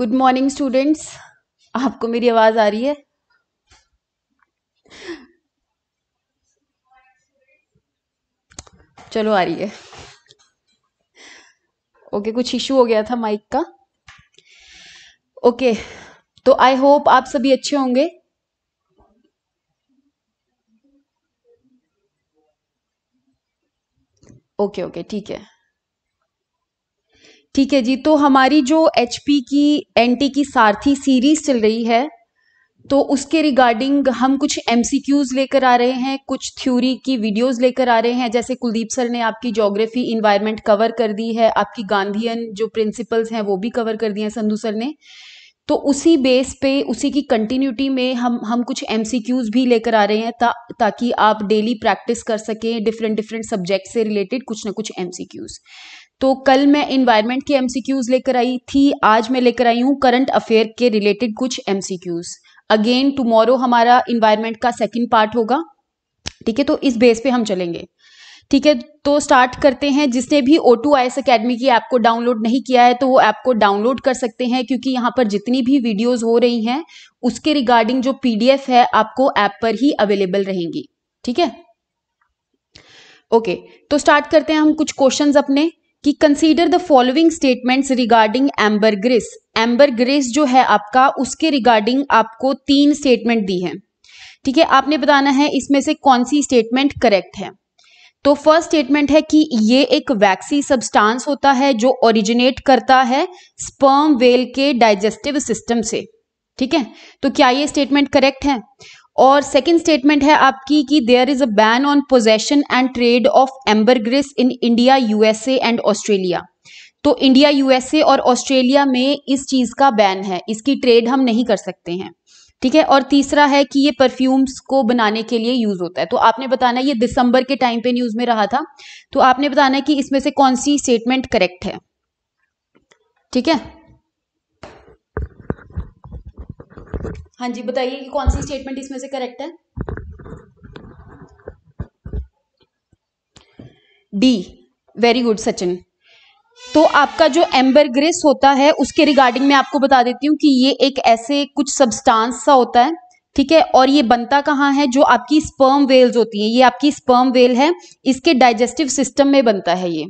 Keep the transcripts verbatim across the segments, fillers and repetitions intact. Good morning students, आपको मेरी आवाज आ रही है? चलो आ रही है, ओके okay, कुछ इशू हो गया था माइक का। ओके okay, तो आई होप आप सभी अच्छे होंगे। ओके ओके ठीक है ठीक है जी। तो हमारी जो एच पी की एनटी की सारथी सीरीज चल रही है, तो उसके रिगार्डिंग हम कुछ एमसीक्यूज लेकर आ रहे हैं, कुछ थ्योरी की वीडियोस लेकर आ रहे हैं। जैसे कुलदीप सर ने आपकी ज्योग्राफी इन्वायरमेंट कवर कर दी है, आपकी गांधीयन जो प्रिंसिपल्स हैं वो भी कवर कर दिए हैं संधू सर ने। तो उसी बेस पे, उसी की कंटिन्यूटी में हम हम कुछ एमसीक्यूज भी लेकर आ रहे हैं ता, ताकि आप डेली प्रैक्टिस कर सकें डिफरेंट डिफरेंट सब्जेक्ट से रिलेटेड कुछ ना कुछ एमसीक्यूज। तो कल मैं इन्वायरमेंट के एमसीक्यूज लेकर आई थी, आज मैं लेकर आई हूँ करंट अफेयर के रिलेटेड कुछ एमसीक्यूज। अगेन टुमारो हमारा इन्वायरमेंट का सेकंड पार्ट होगा, ठीक है? तो इस बेस पे हम चलेंगे, ठीक है? तो स्टार्ट करते हैं। जिसने भी ओ टू आईएएस एकेडमी की ऐप को डाउनलोड नहीं किया है तो वो ऐप को डाउनलोड कर सकते हैं, क्योंकि यहाँ पर जितनी भी वीडियोज हो रही हैं उसके रिगार्डिंग जो पीडीएफ है आपको ऐप पर ही अवेलेबल रहेंगी, ठीक है? ओके, तो स्टार्ट करते हैं हम कुछ क्वेश्चन अपने कि consider the following statements regarding ambergris. Ambergris जो है आपका, उसके रिगार्डिंग आपको तीन स्टेटमेंट दी है, ठीक है? आपने बताना है इसमें से कौन सी स्टेटमेंट करेक्ट है। तो फर्स्ट स्टेटमेंट है कि ये एक वैक्सी सब्सटेंस होता है जो ओरिजिनेट करता है स्पर्म वेल के डाइजेस्टिव सिस्टम से, ठीक है? तो क्या ये स्टेटमेंट करेक्ट है? और सेकंड स्टेटमेंट है आपकी कि there is a ban on possession and trade of ambergris in India, USA and Australia. तो इंडिया, यूएसए और ऑस्ट्रेलिया में इस चीज का बैन है, इसकी ट्रेड हम नहीं कर सकते हैं, ठीक है? और तीसरा है कि ये परफ्यूम्स को बनाने के लिए यूज होता है। तो आपने बताना, ये दिसंबर के टाइम पे न्यूज में रहा था, तो आपने बताना है कि इसमें से कौन सी स्टेटमेंट करेक्ट है, ठीक है? हाँ जी, बताइए कि कौन सी स्टेटमेंट इसमें से करेक्ट है। D, very good Sachin. तो आपका जो एम्बरग्रिस होता है उसके रिगार्डिंग मैं आपको बता देती हूँ कि ये एक ऐसे कुछ सब्सटेंस सा होता है, ठीक है? और ये बनता कहाँ है? जो आपकी स्पर्म वेल्स होती है, ये आपकी स्पर्म वेल है, इसके डाइजेस्टिव सिस्टम में बनता है ये,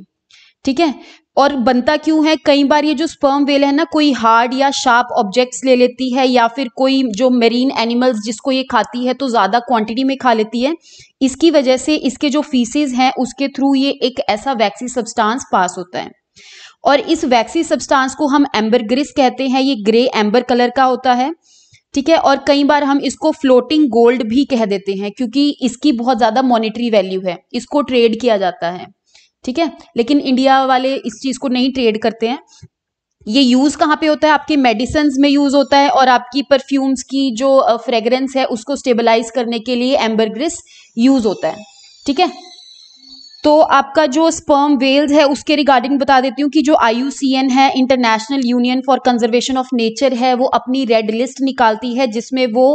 ठीक है? और बनता क्यों है? कई बार ये जो स्पर्म वेल है ना, कोई हार्ड या शार्प ऑब्जेक्ट्स ले लेती है, या फिर कोई जो मरीन एनिमल्स जिसको ये खाती है तो ज़्यादा क्वांटिटी में खा लेती है, इसकी वजह से इसके जो फीसेस हैं उसके थ्रू ये एक ऐसा वैक्सी सब्सटेंस पास होता है। और इस वैक्सी सब्सटेंस को हम एम्बरग्रिस कहते हैं। ये ग्रे एम्बर कलर का होता है, ठीक है? और कई बार हम इसको फ्लोटिंग गोल्ड भी कह देते हैं, क्योंकि इसकी बहुत ज़्यादा मॉनिटरी वैल्यू है, इसको ट्रेड किया जाता है, ठीक है? लेकिन इंडिया वाले इस चीज को नहीं ट्रेड करते हैं। ये यूज कहाँ पे होता है? आपके मेडिसिन में यूज होता है, और आपकी परफ्यूम्स की जो फ्रेग्रेंस है उसको स्टेबलाइज करने के लिए एम्बरग्रिस यूज होता है, ठीक है? तो आपका जो स्पर्म वेल्स है उसके रिगार्डिंग बता देती हूँ कि जो आई यू सी एन है, international union for conservation of nature है, वो अपनी रेड लिस्ट निकालती है, जिसमें वो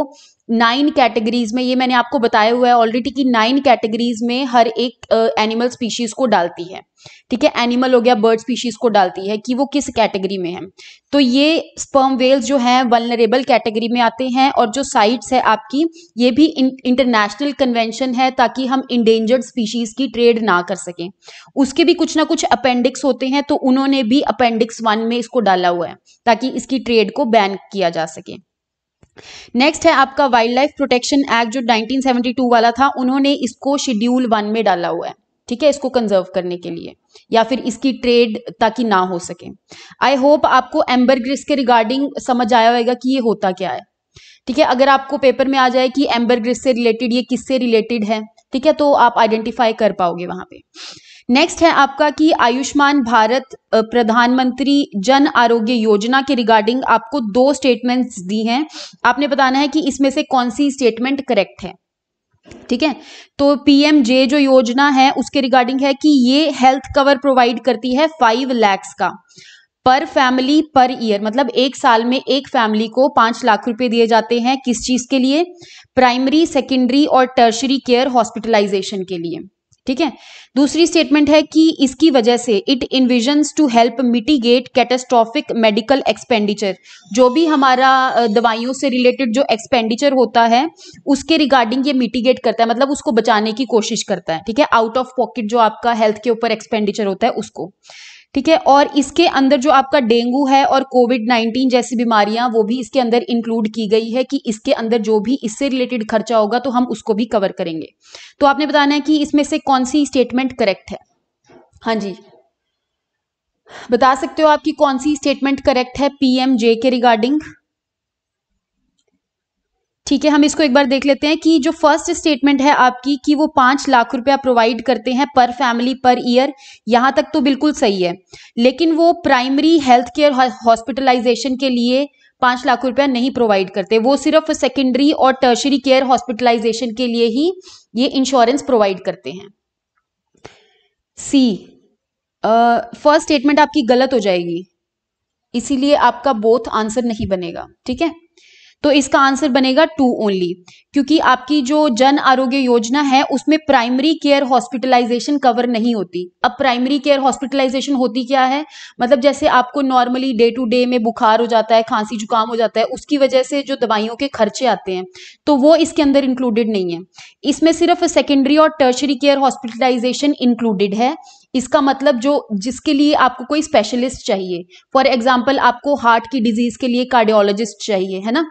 नाइन कैटेगरीज में, ये मैंने आपको बताया हुआ है ऑलरेडी कि नाइन कैटेगरीज में हर एक एनिमल uh, स्पीशीज को डालती है, ठीक है? एनिमल हो गया, बर्ड स्पीशीज को डालती है कि वो किस कैटेगरी में है। तो ये स्पर्म वेल्स जो है वल्नरेबल कैटेगरी में आते हैं। और जो साइट्स है आपकी, ये भी इंटरनेशनल कन्वेंशन है ताकि हम इंडेंजर्ड स्पीशीज की ट्रेड ना कर सकें। उसके भी कुछ ना कुछ अपेंडिक्स होते हैं, तो उन्होंने भी अपेंडिक्स वन में इसको डाला हुआ है ताकि इसकी ट्रेड को बैन किया जा सके। नेक्स्ट है आपका वाइल्ड लाइफ प्रोटेक्शन एक्ट जो नाइनटीन सेवेंटी टू वाला था, उन्होंने इसको शेड्यूल वन में डाला हुआ है, ठीक है? इसको कंजर्व करने के लिए या फिर इसकी ट्रेड ताकि ना हो सके। आई होप आपको एम्बरग्रिस के रिगार्डिंग समझ आया होगा कि ये होता क्या है, ठीक है? अगर आपको पेपर में आ जाए कि एम्बरग्रिस से रिलेटेड ये किससे रिलेटेड है, ठीक है, तो आप आइडेंटिफाई कर पाओगे वहां पे। नेक्स्ट है आपका कि आयुष्मान भारत प्रधानमंत्री जन आरोग्य योजना के रिगार्डिंग आपको दो स्टेटमेंट्स दी हैं, आपने बताना है कि इसमें से कौन सी स्टेटमेंट करेक्ट है, ठीक है? तो पीएमजे जो योजना है उसके रिगार्डिंग है कि ये हेल्थ कवर प्रोवाइड करती है फाइव लैक्स का पर फैमिली पर ईयर, मतलब एक साल में एक फैमिली को पांच लाख रुपए दिए जाते हैं। किस चीज के लिए? प्राइमरी, सेकेंडरी और टर्शरी केयर हॉस्पिटलाइजेशन के लिए, ठीक है। दूसरी स्टेटमेंट है कि इसकी वजह से it envisions to help mitigate catastrophic medical expenditure, जो भी हमारा दवाइयों से रिलेटेड जो एक्सपेंडिचर होता है उसके रिगार्डिंग ये मिटिगेट करता है, मतलब उसको बचाने की कोशिश करता है, ठीक है, आउट ऑफ पॉकेट जो आपका हेल्थ के ऊपर एक्सपेंडिचर होता है उसको, ठीक है। और इसके अंदर जो आपका डेंगू है और कोविड नाइन्टीन जैसी बीमारियां वो भी इसके अंदर इंक्लूड की गई है कि इसके अंदर जो भी इससे रिलेटेड खर्चा होगा तो हम उसको भी कवर करेंगे। तो आपने बताना है कि इसमें से कौन सी स्टेटमेंट करेक्ट है। हाँ जी, बता सकते हो आपकी कौन सी स्टेटमेंट करेक्ट है पीएमजे के रिगार्डिंग। ठीक है, हम इसको एक बार देख लेते हैं कि जो फर्स्ट स्टेटमेंट है आपकी कि वो पांच लाख रुपया प्रोवाइड करते हैं पर फैमिली पर ईयर, यहाँ तक तो बिल्कुल सही है, लेकिन वो प्राइमरी हेल्थ केयर हॉस्पिटलाइजेशन के लिए पांच लाख रुपया नहीं प्रोवाइड करते, वो सिर्फ सेकेंडरी और टर्शरी केयर हॉस्पिटलाइजेशन के लिए ही ये इंश्योरेंस प्रोवाइड करते हैं। सी फर्स्ट स्टेटमेंट आपकी गलत हो जाएगी, इसीलिए आपका बोथ आंसर नहीं बनेगा, ठीक है। तो इसका आंसर बनेगा टू ओनली, क्योंकि आपकी जो जन आरोग्य योजना है उसमें प्राइमरी केयर हॉस्पिटलाइजेशन कवर नहीं होती। अब प्राइमरी केयर हॉस्पिटलाइजेशन होती क्या है, मतलब जैसे आपको नॉर्मली डे टू डे में बुखार हो जाता है, खांसी जुकाम हो जाता है, उसकी वजह से जो दवाइयों के खर्चे आते हैं तो वो इसके अंदर इंक्लूडेड नहीं है। इसमें सिर्फ सेकेंडरी और टर्शरी केयर हॉस्पिटलाइजेशन इंक्लूडेड है। इसका मतलब जो जिसके लिए आपको कोई स्पेशलिस्ट चाहिए, फॉर एग्जाम्पल आपको हार्ट की डिजीज के लिए कार्डियोलॉजिस्ट चाहिए, है ना,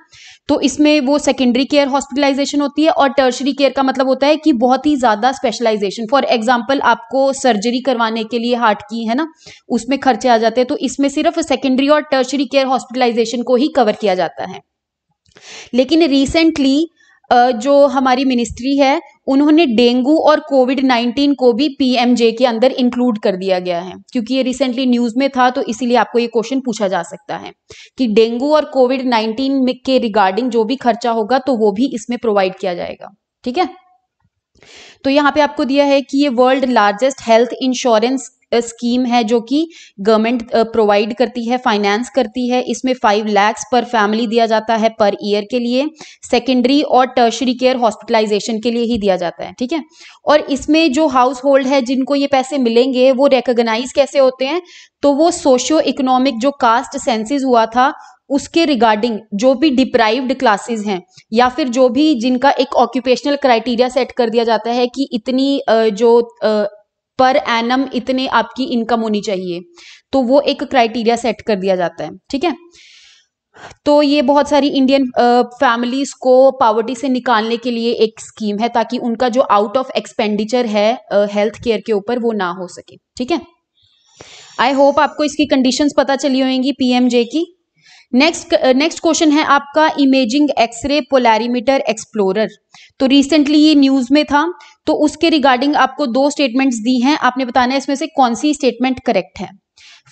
तो इसमें वो सेकेंडरी केयर हॉस्पिटलाइजेशन होती है। और टर्शरी केयर का मतलब होता है कि बहुत ही ज्यादा स्पेशलाइजेशन, फॉर एग्जाम्पल आपको सर्जरी करवाने के लिए हार्ट की, है ना, उसमें खर्चे आ जाते हैं। तो इसमें सिर्फ सेकेंडरी और टर्शरी केयर हॉस्पिटलाइजेशन को ही कवर किया जाता है। लेकिन रिसेंटली जो हमारी मिनिस्ट्री है उन्होंने डेंगू और कोविड नाइन्टीन को भी पीएमजे के अंदर इंक्लूड कर दिया गया है, क्योंकि ये रिसेंटली न्यूज में था, तो इसीलिए आपको ये क्वेश्चन पूछा जा सकता है कि डेंगू और कोविड नाइन्टीन में के रिगार्डिंग जो भी खर्चा होगा तो वो भी इसमें प्रोवाइड किया जाएगा, ठीक है। तो यहाँ पे आपको दिया है कि ये world largest health insurance scheme है जो कि गवर्नमेंट प्रोवाइड करती है, फाइनेंस करती है। इसमें फाइव लैक्स पर फैमिली दिया जाता है पर ईयर के लिए, सेकेंडरी और टर्शरी केयर हॉस्पिटलाइजेशन के लिए ही दिया जाता है, ठीक है। और इसमें जो हाउस होल्ड है जिनको ये पैसे मिलेंगे वो रिकॉग्नाइज कैसे होते हैं, तो वो सोशियो इकोनॉमिक जो कास्ट सेंसिस हुआ था उसके रिगार्डिंग जो भी डिप्राइव्ड क्लासेस हैं या फिर जो भी जिनका एक ऑक्यूपेशनल क्राइटेरिया सेट कर दिया जाता है कि इतनी जो पर एनम इतने आपकी इनकम होनी चाहिए, तो वो एक क्राइटेरिया सेट कर दिया जाता है, ठीक है। तो ये बहुत सारी इंडियन फैमिलीज को पॉवर्टी से निकालने के लिए एक स्कीम है, ताकि उनका जो आउट ऑफ एक्सपेंडिचर है हेल्थ केयर के ऊपर वो ना हो सके, ठीक है। आई होप आपको इसकी कंडीशंस पता चली होंगी पीएमजे की। नेक्स्ट नेक्स्ट क्वेश्चन है आपका इमेजिंग एक्सरे पोलैरिमीटर एक्सप्लोरर। तो रिसेंटली ये न्यूज में था, तो उसके रिगार्डिंग आपको दो स्टेटमेंट्स दी हैं, आपने बताना है इसमें से कौन सी स्टेटमेंट करेक्ट है।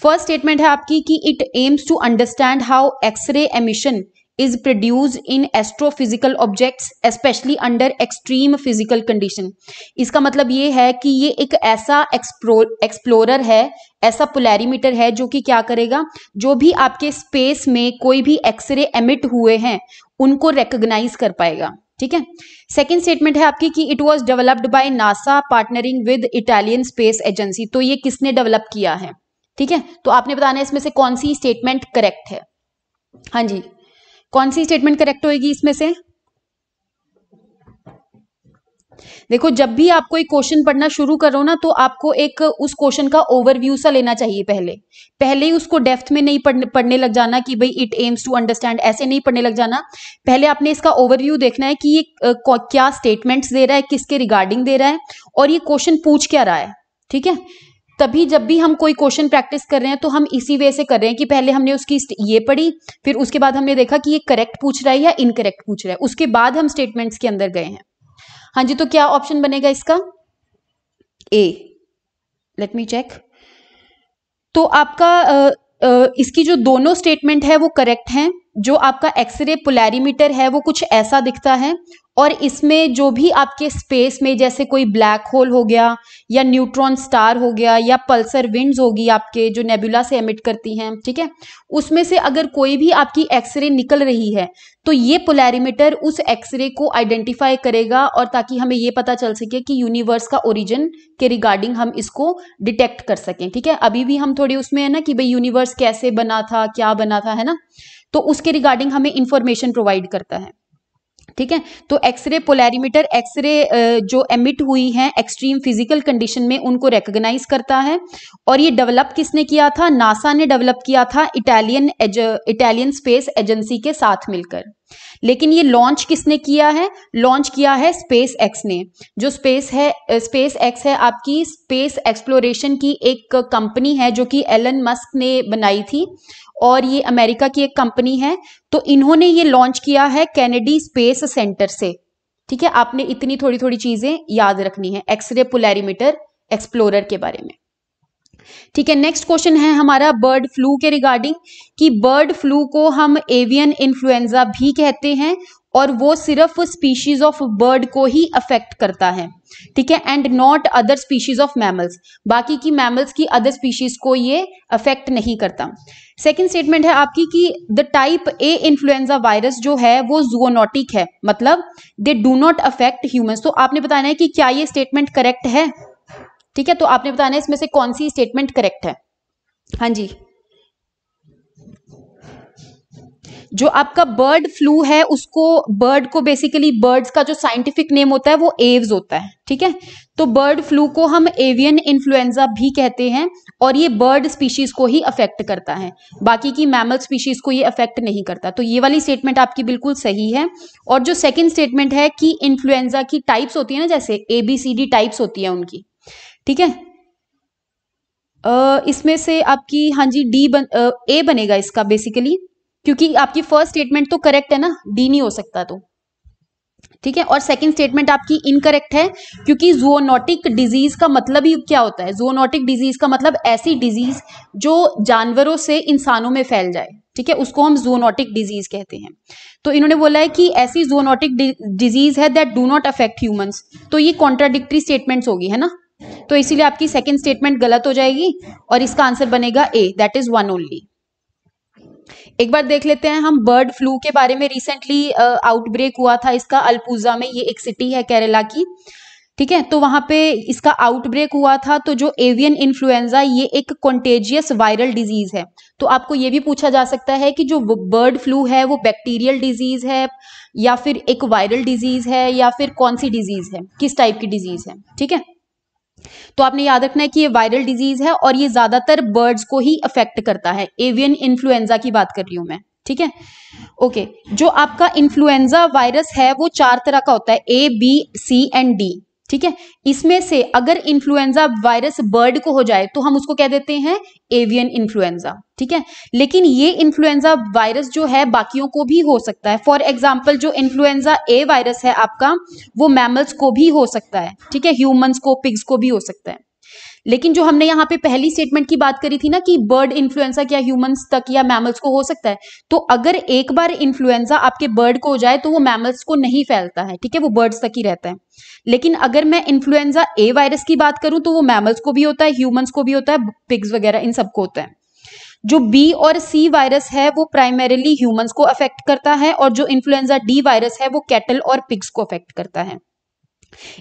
फर्स्ट स्टेटमेंट है आपकी कि it aims to understand how x ray emission is produced in astrophysical objects specially under extreme physical condition. इसका मतलब ये है कि ये एक ऐसा एक्सप्लोरर है, ऐसा पोलैरिमीटर है जो कि क्या करेगा, जो भी आपके स्पेस में कोई भी एक्सरे एमिट हुए हैं उनको रिकॉग्नाइज कर पाएगा, ठीक है। सेकेंड स्टेटमेंट है आपकी कि it was developed by NASA partnering with Italian space agency. तो ये किसने डेवलप किया है, ठीक है। तो आपने बताना है इसमें से कौन सी स्टेटमेंट करेक्ट है। हाँ जी, कौन सी स्टेटमेंट करेक्ट होगी इसमें से। देखो, जब भी आप कोई क्वेश्चन पढ़ना शुरू करो ना, तो आपको एक उस क्वेश्चन का ओवरव्यू सा लेना चाहिए पहले पहले ही उसको डेप्थ में नहीं पढ़ने पढ़ने लग जाना कि भाई इट एम्स टू अंडरस्टैंड, ऐसे नहीं पढ़ने लग जाना। पहले आपने इसका ओवरव्यू देखना है कि ये क्या स्टेटमेंट्स दे रहा है, किसके रिगार्डिंग दे रहा है और ये क्वेश्चन पूछ क्या रहा है, ठीक है। तभी जब भी हम कोई क्वेश्चन प्रैक्टिस कर रहे हैं तो हम इसी वे से कर रहे हैं कि पहले हमने उसकी ये पढ़ी, फिर उसके बाद हमने देखा कि ये करेक्ट पूछ रहा है या इनकरेक्ट पूछ रहा है, उसके बाद हम स्टेटमेंट्स के अंदर गए हैं। हाँ जी, तो क्या ऑप्शन बनेगा इसका ए, लेट मी चेक। तो आपका आ, आ, इसकी जो दोनों स्टेटमेंट है वो करेक्ट हैं। जो आपका एक्सरे पोलैरिमीटर है वो कुछ ऐसा दिखता है और इसमें जो भी आपके स्पेस में जैसे कोई ब्लैक होल हो गया या न्यूट्रॉन स्टार हो गया या पल्सर विंड्स होगी आपके जो नेबुला से एमिट करती हैं, ठीक है, उसमें से अगर कोई भी आपकी एक्सरे निकल रही है तो ये पोलैरिमीटर उस एक्सरे को आइडेंटिफाई करेगा और ताकि हमें ये पता चल सके कि यूनिवर्स का ओरिजिन के रिगार्डिंग हम इसको डिटेक्ट कर सकें। ठीक है, अभी भी हम थोड़ी उसमें है ना कि भाई यूनिवर्स कैसे बना था, क्या बना था, है ना, तो उसके रिगार्डिंग हमें इंफॉर्मेशन प्रोवाइड करता है। ठीक है, तो एक्सरे पोलैरिमीटर एक्सरे जो एमिट हुई हैं एक्सट्रीम फिजिकल कंडीशन में उनको रिकॉग्नाइज करता है। और ये डेवलप किसने किया था? नासा ने डेवलप किया था इटालियन इटालियन स्पेस एजेंसी के साथ मिलकर। लेकिन ये लॉन्च किसने किया है? लॉन्च किया है स्पेस एक्स ने। जो स्पेस है स्पेस एक्स है आपकी स्पेस एक्सप्लोरेशन की एक कंपनी है जो कि एलन मस्क ने बनाई थी और ये अमेरिका की एक कंपनी है। तो इन्होंने ये लॉन्च किया है कैनेडी स्पेस सेंटर से। ठीक है, आपने इतनी थोड़ी थोड़ी चीजें याद रखनी है एक्सरे पोलैरिमीटर एक्सप्लोरर के बारे में। ठीक है, नेक्स्ट क्वेश्चन है हमारा बर्ड फ्लू के रिगार्डिंग कि बर्ड फ्लू को हम एवियन इन्फ्लुएंजा भी कहते हैं और वो सिर्फ स्पीशीज ऑफ बर्ड को ही अफेक्ट करता है। ठीक है, and not other species of mammals, बाकी की मैमल्स की अदर स्पीशीज को ये अफेक्ट नहीं करता। सेकंड स्टेटमेंट है आपकी कि the type A influenza virus जो है वो जूनोटिक है, मतलब they do not affect humans. तो आपने बताना है कि क्या ये स्टेटमेंट करेक्ट है। ठीक है, तो आपने बताना है इसमें से कौन सी स्टेटमेंट करेक्ट है। हाँ जी, जो आपका बर्ड फ्लू है उसको बर्ड को बेसिकली बर्ड्स का जो साइंटिफिक नेम होता है वो एव्स होता है। ठीक है, तो बर्ड फ्लू को हम एवियन इन्फ्लुएंजा भी कहते हैं और ये बर्ड स्पीशीज को ही अफेक्ट करता है, बाकी की मैमल स्पीशीज को ये अफेक्ट नहीं करता। तो ये वाली स्टेटमेंट आपकी बिल्कुल सही है। और जो सेकेंड स्टेटमेंट है कि इन्फ्लुएंजा की टाइप्स होती है ना, जैसे A B C D types होती है उनकी। ठीक है, इसमें से आपकी हाँ जी डी बन ए बनेगा इसका बेसिकली, क्योंकि आपकी फर्स्ट स्टेटमेंट तो करेक्ट है ना, डी नहीं हो सकता। तो ठीक है, और सेकंड स्टेटमेंट आपकी इनकरेक्ट है क्योंकि जूनोटिक डिजीज का मतलब ही क्या होता है? जूनोटिक डिजीज का मतलब ऐसी डिजीज जो जानवरों से इंसानों में फैल जाए। ठीक है, उसको हम जूनोटिक डिजीज कहते हैं। तो इन्होंने बोला है कि ऐसी जूनोटिक डिजीज है that do not affect humans. तो ये कॉन्ट्राडिक्टरी स्टेटमेंट्स होगी, है ना, तो इसीलिए आपकी सेकंड स्टेटमेंट गलत हो जाएगी और इसका आंसर बनेगा A, that is one only. एक बार देख लेते हैं हम बर्ड फ्लू के बारे में। रिसेंटली आउटब्रेक हुआ था इसका अल्पुजा में, ये एक सिटी है केरला की। ठीक है, तो वहां पे इसका आउटब्रेक हुआ था। तो जो एवियन इन्फ्लुएंजा ये एक कॉन्टेजियस वायरल डिजीज है, तो आपको ये भी पूछा जा सकता है कि जो बर्ड फ्लू है वो बैक्टीरियल डिजीज है या फिर एक वायरल डिजीज है या फिर कौन सी डिजीज है, किस टाइप की डिजीज है। ठीक है, तो आपने याद रखना है कि ये वायरल डिजीज है और ये ज्यादातर बर्ड्स को ही अफेक्ट करता है। एवियन इन्फ्लुएंजा की बात कर रही हूं मैं। ठीक है, ओके, जो आपका इन्फ्लुएंजा वायरस है वो चार तरह का होता है, A B C and D. ठीक है, इसमें से अगर इन्फ्लुएंजा वायरस बर्ड को हो जाए तो हम उसको कह देते हैं एवियन इन्फ्लुएंजा। ठीक है, लेकिन ये इन्फ्लुएंजा वायरस जो है बाकियों को भी हो सकता है। फॉर एग्जाम्पल जो इन्फ्लुएंजा ए वायरस है आपका वो मैमल्स को भी हो सकता है। ठीक है, ह्यूमंस को, पिग्स को भी हो सकता है। लेकिन जो हमने यहाँ पे पहली स्टेटमेंट की बात करी थी ना कि बर्ड इन्फ्लुएंजा क्या ह्यूमंस तक या मैमल्स को हो सकता है, तो अगर एक बार इन्फ्लुएंजा आपके बर्ड को हो जाए तो वो मैमल्स को नहीं फैलता है। ठीक है, वो बर्ड्स तक ही रहता है। लेकिन अगर मैं इन्फ्लुएंजा ए वायरस की बात करूं तो वो मैमल्स को भी होता है, ह्यूमंस को भी होता है, पिग्स वगैरह इन सबको होता है। जो बी और सी वायरस है वो प्राइमरीली ह्यूमंस को अफेक्ट करता है और जो इन्फ्लुएंजा डी वायरस है वो कैटल और पिग्स को अफेक्ट करता है।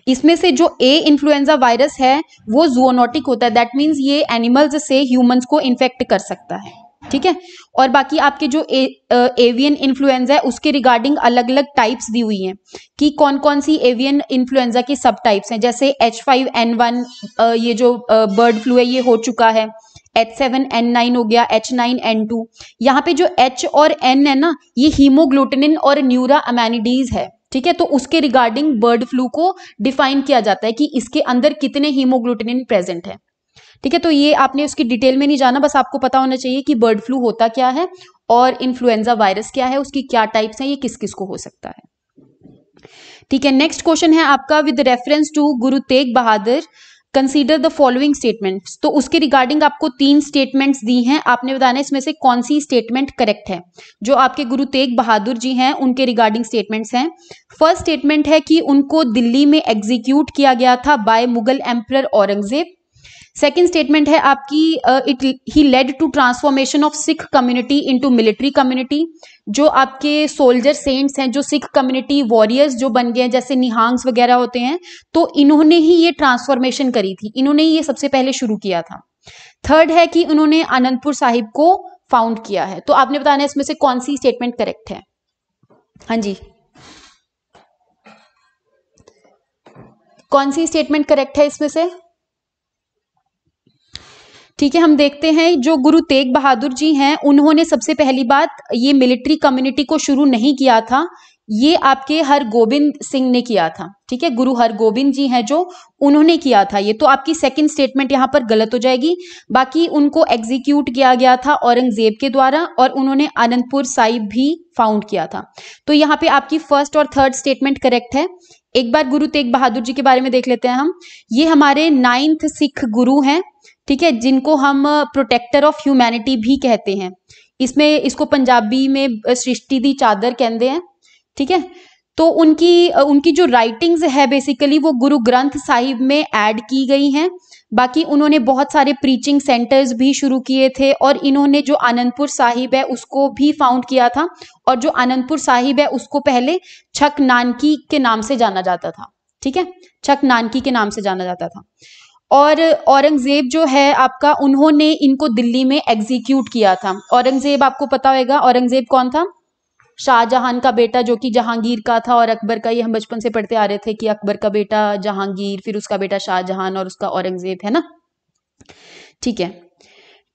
इसमें से जो ए इन्फ्लुएंजा वायरस है वो जूनोटिक होता है, दैट मीन्स ये एनिमल्स से ह्यूमंस को इन्फेक्ट कर सकता है। ठीक है, और बाकी आपके जो ए, एवियन इन्फ्लुएंजा है उसके रिगार्डिंग अलग अलग टाइप्स दी हुई हैं कि कौन कौन सी एवियन इन्फ्लुएंजा की सब टाइप्स हैं। जैसे एच फाइव एन वन ये जो बर्ड फ्लू है ये हो चुका है, एच सेवन एन नाइन हो गया, एच नाइन एन टू। यहाँ पे जो एच और एन है ना ये हीमोग्लूटिनिन और न्यूरा अमेनिडीज है। ठीक है, तो उसके रिगार्डिंग बर्ड फ्लू को डिफाइन किया जाता है कि इसके अंदर कितने हीमोग्लूटिनिन प्रेजेंट है। ठीक है, तो ये आपने उसकी डिटेल में नहीं जाना, बस आपको पता होना चाहिए कि बर्ड फ्लू होता क्या है और इन्फ्लुएंजा वायरस क्या है, उसकी क्या टाइप्स हैं, ये किस किस को हो सकता है। ठीक है, नेक्स्ट क्वेश्चन है आपका with reference to Guru Tegh Bahadur consider the following statements, तो उसके रिगार्डिंग आपको तीन स्टेटमेंट्स दी हैं, आपने बताना इसमें से कौन सी स्टेटमेंट करेक्ट है जो आपके गुरु तेग बहादुर जी हैं उनके रिगार्डिंग स्टेटमेंट्स हैं। फर्स्ट स्टेटमेंट है कि उनको दिल्ली में एग्जीक्यूट किया गया था by Mughal emperor Aurangzeb. Second statement है आपकी it he led to transformation of Sikh community into military community, जो आपके सोल्जर सेंट्स हैं, जो सिख कम्युनिटी वॉरियर्स जो बन गए हैं जैसे निहांग्स वगैरह होते हैं, तो इन्होंने ही ये ट्रांसफॉर्मेशन करी थी, इन्होंने ही ये सबसे पहले शुरू किया था। थर्ड है कि उन्होंने आनंदपुर साहिब को फाउंड किया है, तो आपने बताना इसमें से कौन सी स्टेटमेंट करेक्ट है। हाँ जी, कौन सी स्टेटमेंट करेक्ट है इसमें से? ठीक है, हम देखते हैं जो गुरु तेग बहादुर जी हैं उन्होंने सबसे पहली बात ये मिलिट्री कम्युनिटी को शुरू नहीं किया था, ये आपके हरगोबिंद सिंह ने किया था। ठीक है, गुरु हरगोबिंद जी हैं जो उन्होंने किया था ये, तो आपकी सेकंड स्टेटमेंट यहाँ पर गलत हो जाएगी। बाकी उनको एग्जीक्यूट किया गया था औरंगजेब के द्वारा और उन्होंने आनंदपुर साहिब भी फाउंड किया था, तो यहाँ पे आपकी फर्स्ट और थर्ड स्टेटमेंट करेक्ट है। एक बार गुरु तेग बहादुर जी के बारे में देख लेते हैं हम, ये हमारे नाइन्थ सिख गुरु हैं, ठीक है, जिनको हम प्रोटेक्टर ऑफ ह्यूमैनिटी भी कहते हैं, इसमें इसको पंजाबी में सृष्टि दी चादर कहते हैं। ठीक है, तो उनकी उनकी जो राइटिंग्स है बेसिकली वो गुरु ग्रंथ साहिब में ऐड की गई हैं। बाकी उन्होंने बहुत सारे प्रीचिंग सेंटर्स भी शुरू किए थे और इन्होंने जो आनंदपुर साहिब है उसको भी फाउंड किया था, और जो आनंदपुर साहिब है उसको पहले छक नानकी के नाम से जाना जाता था। ठीक है, छक नानकी के नाम से जाना जाता था। और औरंगजेब जो है आपका, उन्होंने इनको दिल्ली में एग्जीक्यूट किया था। औरंगजेब आपको पता होगा, औरंगजेब कौन था? शाहजहां का बेटा, जो कि जहांगीर का था और अकबर का। ये हम बचपन से पढ़ते आ रहे थे कि अकबर का बेटा जहांगीर, फिर उसका बेटा शाहजहां और उसका औरंगजेब, है ना। ठीक है,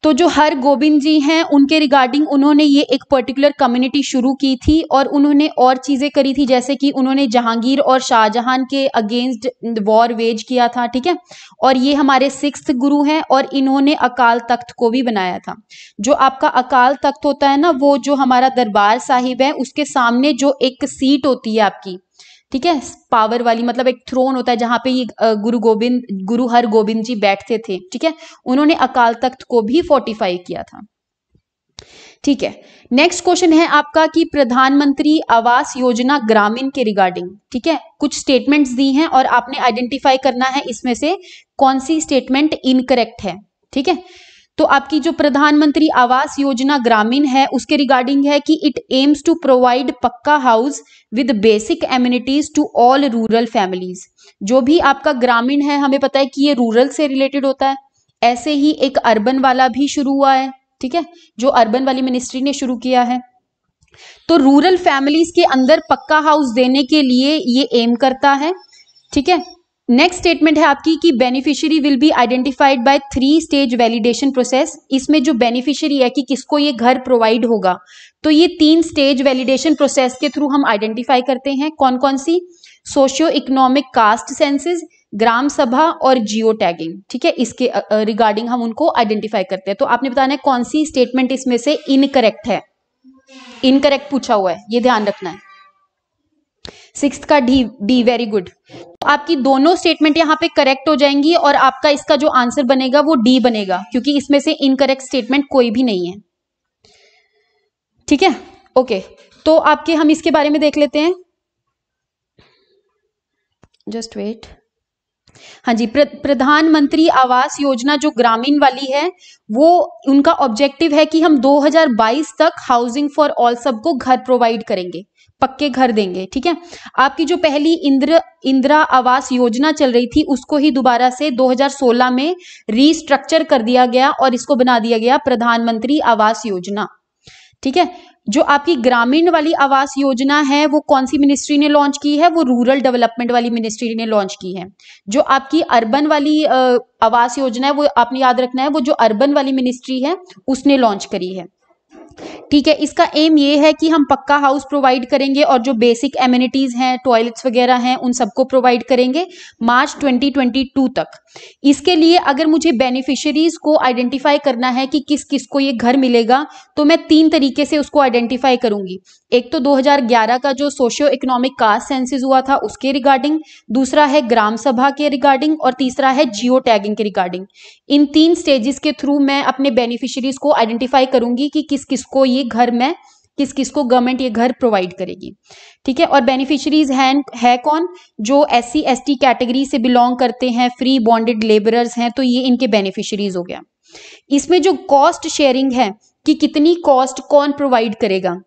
तो जो हर गोबिंद जी हैं उनके रिगार्डिंग उन्होंने ये एक पर्टिकुलर कम्युनिटी शुरू की थी और उन्होंने और चीज़ें करी थी, जैसे कि उन्होंने जहांगीर और शाहजहां के अगेंस्ट वॉर वेज किया था। ठीक है, और ये हमारे सिक्स्थ गुरु हैं और इन्होंने अकाल तख्त को भी बनाया था। जो आपका अकाल तख्त होता है ना, वो जो हमारा दरबार साहिब है उसके सामने जो एक सीट होती है आपकी, ठीक है, पावर वाली, मतलब एक थ्रोन होता है जहां पे ये गुरु गोबिंद गुरु हर गोबिंद जी बैठते थे। ठीक है, उन्होंने अकाल तख्त को भी फोर्टिफाई किया था। ठीक है, नेक्स्ट क्वेश्चन है आपका कि प्रधानमंत्री आवास योजना ग्रामीण के रिगार्डिंग, ठीक है, कुछ स्टेटमेंट्स दी हैं और आपने आइडेंटिफाई करना है इसमें से कौन सी स्टेटमेंट इनकरेक्ट है। ठीक है, तो आपकी जो प्रधानमंत्री आवास योजना ग्रामीण है उसके रिगार्डिंग है कि it aims to provide pucca house with basic amenities to all rural families. जो भी आपका ग्रामीण है, हमें पता है कि ये रूरल से रिलेटेड होता है, ऐसे ही एक अर्बन वाला भी शुरू हुआ है। ठीक है, जो अर्बन वाली मिनिस्ट्री ने शुरू किया है, तो रूरल फैमिलीज के अंदर पक्का हाउस देने के लिए ये एम करता है। ठीक है, नेक्स्ट स्टेटमेंट है आपकी कि beneficiary will be identified by three stage validation process. इसमें जो बेनिफिशियरी है कि किसको ये घर प्रोवाइड होगा, तो ये तीन स्टेज वैलिडेशन प्रोसेस के थ्रू हम आइडेंटिफाई करते हैं। कौन कौन सी? सोशियो इकोनॉमिक कास्ट सेंसेस, ग्राम सभा और जियो टैगिंग। ठीक है, इसके रिगार्डिंग हम उनको आइडेंटिफाई करते हैं। तो आपने बताना है कौन सी स्टेटमेंट इसमें से इनकरेक्ट है। इनकरेक्ट पूछा हुआ है, ये ध्यान रखना है। सिक्स्थ का डी डी वेरी गुड। तो आपकी दोनों स्टेटमेंट यहाँ पे करेक्ट हो जाएंगी और आपका इसका जो आंसर बनेगा वो डी बनेगा, क्योंकि इसमें से इनकरेक्ट स्टेटमेंट कोई भी नहीं है। ठीक है, ओके, तो आपके हम इसके बारे में देख लेते हैं, जस्ट वेट। हाँ जी, प्र, प्रधानमंत्री आवास योजना जो ग्रामीण वाली है, वो उनका ऑब्जेक्टिव है कि हम दो हज़ार बाईस तक हाउसिंग फॉर ऑल सबको घर प्रोवाइड करेंगे, पक्के घर देंगे। ठीक है, आपकी जो पहली इंदिरा इंदिरा आवास योजना चल रही थी उसको ही दोबारा से दो हज़ार सोलह में रीस्ट्रक्चर कर दिया गया और इसको बना दिया गया प्रधानमंत्री आवास योजना। ठीक है, जो आपकी ग्रामीण वाली आवास योजना है वो कौन सी मिनिस्ट्री ने लॉन्च की है? वो रूरल डेवलपमेंट वाली मिनिस्ट्री ने लॉन्च की है। जो आपकी अर्बन वाली आवास योजना है वो आपने याद रखना है, वो जो अर्बन वाली मिनिस्ट्री है उसने लॉन्च करी है। ठीक है। इसका एम ये है कि हम पक्का हाउस प्रोवाइड करेंगे और जो बेसिक एमिनिटीज हैं, टॉयलेट्स वगैरह हैं, उन सबको प्रोवाइड करेंगे मार्च ट्वेंटी ट्वेंटी टू तक। इसके लिए अगर मुझे बेनिफिशरीज को आइडेंटिफाई करना है कि किस किस को ये घर मिलेगा, तो मैं तीन तरीके से उसको आइडेंटिफाई करूंगी। एक तो दो हज़ार ग्यारह का जो सोशियो इकोनॉमिक कास्ट सेंसिस हुआ था उसके रिगार्डिंग, दूसरा है ग्राम सभा के रिगार्डिंग, और तीसरा है जियो टैगिंग के रिगार्डिंग। इन तीन स्टेजेस के थ्रू मैं अपने बेनिफिशरीज को आइडेंटिफाई करूंगी कि किस किस को ये घर में किस किस को गवर्नमेंट ये घर प्रोवाइड करेगी, ठीक है। और बेनिफिशरीज हैं है कौन, जो S C S T category से बिलोंग करते हैं, फ्री बॉन्डेड लेबरर्स हैं, तो ये इनके बेनिफिशरीज हो गया। इसमें जो कॉस्ट शेयरिंग है कि कितनी कॉस्ट कौन प्रोवाइड करेगा,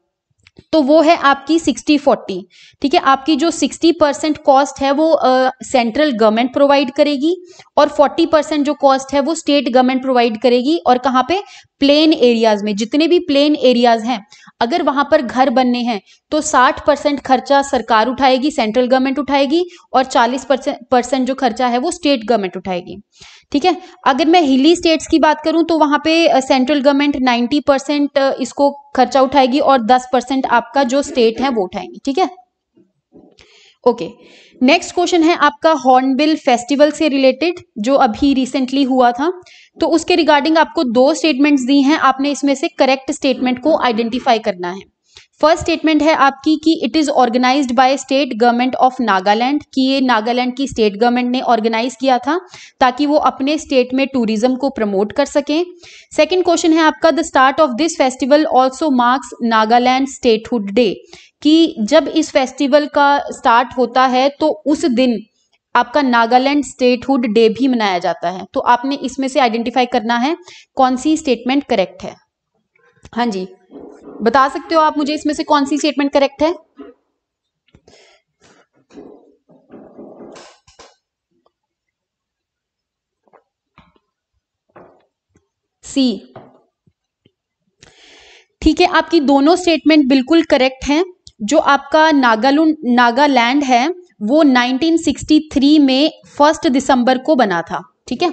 तो वो है आपकी सिक्सटी फोर्टी, ठीक है। आपकी जो सिक्सटी परसेंट कॉस्ट है वो सेंट्रल गवर्नमेंट प्रोवाइड करेगी और फोर्टी परसेंट जो कॉस्ट है वो स्टेट गवर्नमेंट प्रोवाइड करेगी। और कहाँ पे, प्लेन एरियाज में, जितने भी प्लेन एरियाज हैं अगर वहां पर घर बनने हैं तो सिक्सटी परसेंट खर्चा सरकार उठाएगी, सेंट्रल गवर्नमेंट उठाएगी, और चालीस परसेंट जो खर्चा है वो स्टेट गवर्नमेंट उठाएगी, ठीक है। अगर मैं हिली स्टेट्स की बात करूं तो वहां पे सेंट्रल गवर्नमेंट नाइंटी परसेंट इसको खर्चा उठाएगी और टेन परसेंट आपका जो स्टेट है वो उठाएंगी, ठीक है। ओके, नेक्स्ट क्वेश्चन है आपका हॉर्नबिल फेस्टिवल से रिलेटेड जो अभी रिसेंटली हुआ था, तो उसके रिगार्डिंग आपको दो स्टेटमेंट्स दी हैं, आपने इसमें से करेक्ट स्टेटमेंट को आइडेंटिफाई करना है। फर्स्ट स्टेटमेंट है आपकी कि it is organised by state government of Nagaland, कि ये नागालैंड की स्टेट गवर्नमेंट ने ऑर्गेनाइज किया था ताकि वो अपने स्टेट में टूरिज्म को प्रमोट कर सकें। सेकंड क्वेश्चन है आपका the start of this festival also marks Nagaland statehood day, कि जब इस फेस्टिवल का स्टार्ट होता है तो उस दिन आपका नागालैंड स्टेटहुड डे भी मनाया जाता है। तो आपने इसमें से आइडेंटिफाई करना है कौन सी स्टेटमेंट करेक्ट है। हाँ जी, बता सकते हो आप मुझे इसमें से कौन सी स्टेटमेंट करेक्ट है? सी, ठीक है। आपकी दोनों स्टेटमेंट बिल्कुल करेक्ट हैं। जो आपका नागालैंड नागालैंड है वो नाइंटीन सिक्सटी थ्री में फर्स्ट दिसंबर को बना था, ठीक है।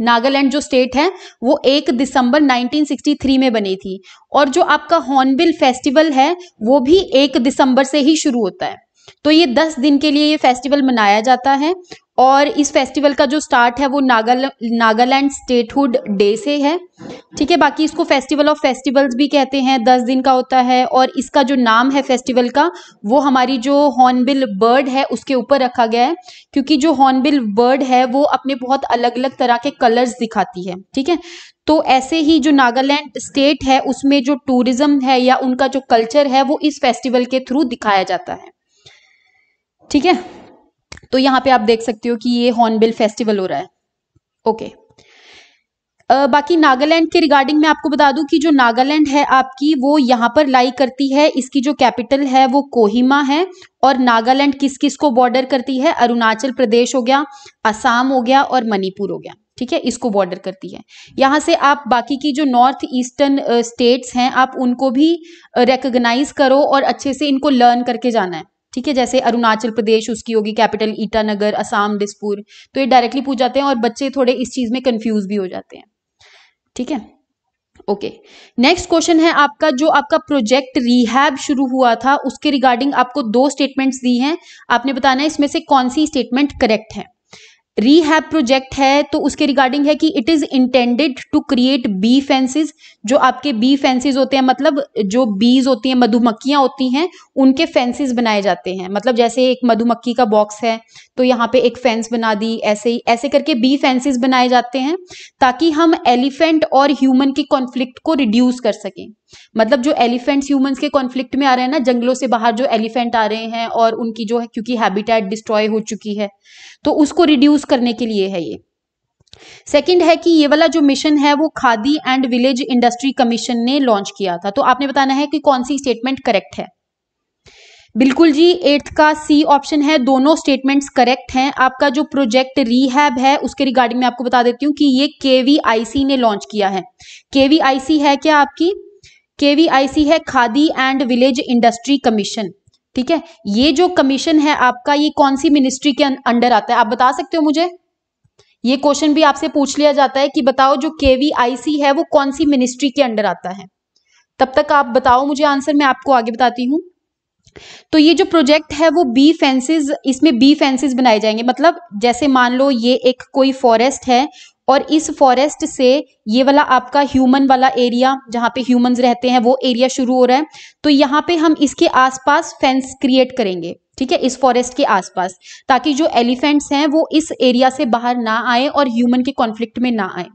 नागालैंड जो स्टेट है वो एक दिसंबर नाइंटीन सिक्सटी थ्री में बनी थी, और जो आपका हॉर्नबिल फेस्टिवल है वो भी एक दिसंबर से ही शुरू होता है। तो ये दस दिन के लिए ये फेस्टिवल मनाया जाता है, और इस फेस्टिवल का जो स्टार्ट है वो नागाल नागालैंड स्टेटहुड डे से है, ठीक है। बाकी इसको फेस्टिवल ऑफ फेस्टिवल्स भी कहते हैं, दस दिन का होता है, और इसका जो नाम है फेस्टिवल का वो हमारी जो हॉर्नबिल बर्ड है उसके ऊपर रखा गया है, क्योंकि जो हॉर्नबिल बर्ड है वो अपने बहुत अलग अलग तरह के कलर्स दिखाती है, ठीक है। तो ऐसे ही जो नागालैंड स्टेट है उसमें जो टूरिज्म है या उनका जो कल्चर है वो इस फेस्टिवल के थ्रू दिखाया जाता है, ठीक है। तो यहाँ पे आप देख सकते हो कि ये हॉर्नबिल फेस्टिवल हो रहा है। ओके, आ, बाकी नागालैंड के रिगार्डिंग मैं आपको बता दूं कि जो नागालैंड है आपकी वो यहाँ पर लाई करती है, इसकी जो कैपिटल है वो कोहिमा है, और नागालैंड किस किस को बॉर्डर करती है, अरुणाचल प्रदेश हो गया, असम हो गया और मणिपुर हो गया, ठीक है, इसको बॉर्डर करती है। यहाँ से आप बाकी की जो नॉर्थ ईस्टर्न स्टेट्स हैं आप उनको भी रिकॉग्नाइज करो और अच्छे से इनको लर्न करके जाना है, ठीक है। जैसे अरुणाचल प्रदेश उसकी होगी कैपिटल ईटानगर, असम डिसपुर, तो ये डायरेक्टली पूछ जाते हैं और बच्चे थोड़े इस चीज में कंफ्यूज भी हो जाते हैं, ठीक है। ओके, नेक्स्ट क्वेश्चन है आपका जो आपका प्रोजेक्ट रिहैब शुरू हुआ था उसके रिगार्डिंग आपको दो स्टेटमेंट्स दी हैं, आपने बताना है इसमें से कौन सी स्टेटमेंट करेक्ट है। रिहैब प्रोजेक्ट है तो उसके रिगार्डिंग है कि it is intended to create bee fences, जो आपके बी फेंसेस होते हैं मतलब जो बीज होती हैं, मधुमक्खियां होती हैं, उनके फेंसेस बनाए जाते हैं। मतलब जैसे एक मधुमक्खी का बॉक्स है तो यहाँ पे एक फेंस बना दी, ऐसे ही ऐसे करके बी फेंसेस बनाए जाते हैं ताकि हम एलिफेंट और ह्यूमन के कॉन्फ्लिक्ट को रिड्यूस कर सकें। मतलब जो एलिफेंट्स ह्यूमंस के कॉन्फ्लिक्ट में आ रहे हैं ना, जंगलों से बाहर जो एलिफेंट आ रहे हैं और उनकी जो है क्योंकि हैबिटेट डिस्ट्रॉय हो चुकी है तो उसको रिड्यूस करने के लिए है ये। सेकंड है कि ये वाला जो मिशन है वो khadi and village industry commission ने लॉन्च किया था, तो आपने बताना है कि कौन सी स्टेटमेंट करेक्ट है। बिल्कुल जी, एट्थ का सी ऑप्शन है, दोनों स्टेटमेंट्स करेक्ट हैं। आपका जो प्रोजेक्ट रिहैब है उसके रिगार्डिंग में आपको बता देती हूँ कि ये केवीआईसी ने लॉन्च किया है। केवीआईसी है क्या आपकी, केवीआईसी है khadi and village industry commission, ठीक है। ये जो कमीशन है आपका ये कौन सी मिनिस्ट्री के अंडर आता है, आप बता सकते हो मुझे? ये क्वेश्चन भी आपसे पूछ लिया जाता है कि बताओ जो केवीआईसी है वो कौन सी मिनिस्ट्री के अंडर आता है, तब तक आप बताओ मुझे आंसर, मैं आपको आगे बताती हूँ। तो ये जो प्रोजेक्ट है वो बी फेंसेस, इसमें बी फेंसेस बनाए जाएंगे। मतलब जैसे मान लो ये एक कोई फॉरेस्ट है और इस फॉरेस्ट से ये वाला आपका ह्यूमन वाला एरिया जहाँ पे ह्यूमंस रहते हैं वो एरिया शुरू हो रहा है, तो यहाँ पे हम इसके आसपास फेंस क्रिएट करेंगे, ठीक है, इस फॉरेस्ट के आसपास, ताकि जो एलिफेंट्स हैं वो इस एरिया से बाहर ना आए और ह्यूमन के कॉन्फ्लिक्ट में ना आए।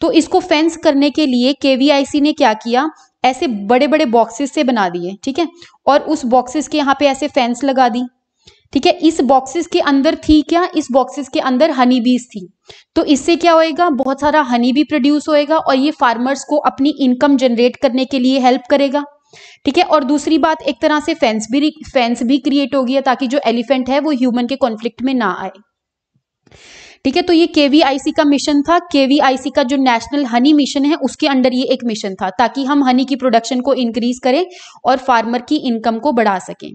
तो इसको फेंस करने के लिए केवीआईसी ने क्या किया, ऐसे बड़े बड़े बॉक्सेस से बना दिए, ठीक है, और उस बॉक्सेस के यहाँ पे ऐसे फेंस लगा दी, ठीक है। इस बॉक्सेस के अंदर थी क्या, इस बॉक्सेस के अंदर हनी बीज थी, तो इससे क्या होएगा, बहुत सारा हनी भी प्रोड्यूस होएगा और ये फार्मर्स को अपनी इनकम जनरेट करने के लिए हेल्प करेगा, ठीक है। और दूसरी बात, एक तरह से फेंस भी फेंस भी क्रिएट हो गया ताकि जो एलिफेंट है वो ह्यूमन के कॉन्फ्लिक्ट में ना आए, ठीक है। तो ये केवीआईसी का मिशन था। केवीआईसी का जो नेशनल हनी मिशन है उसके अंडर ये एक मिशन था, ताकि हम हनी की प्रोडक्शन को इंक्रीज करें और फार्मर की इनकम को बढ़ा सकें।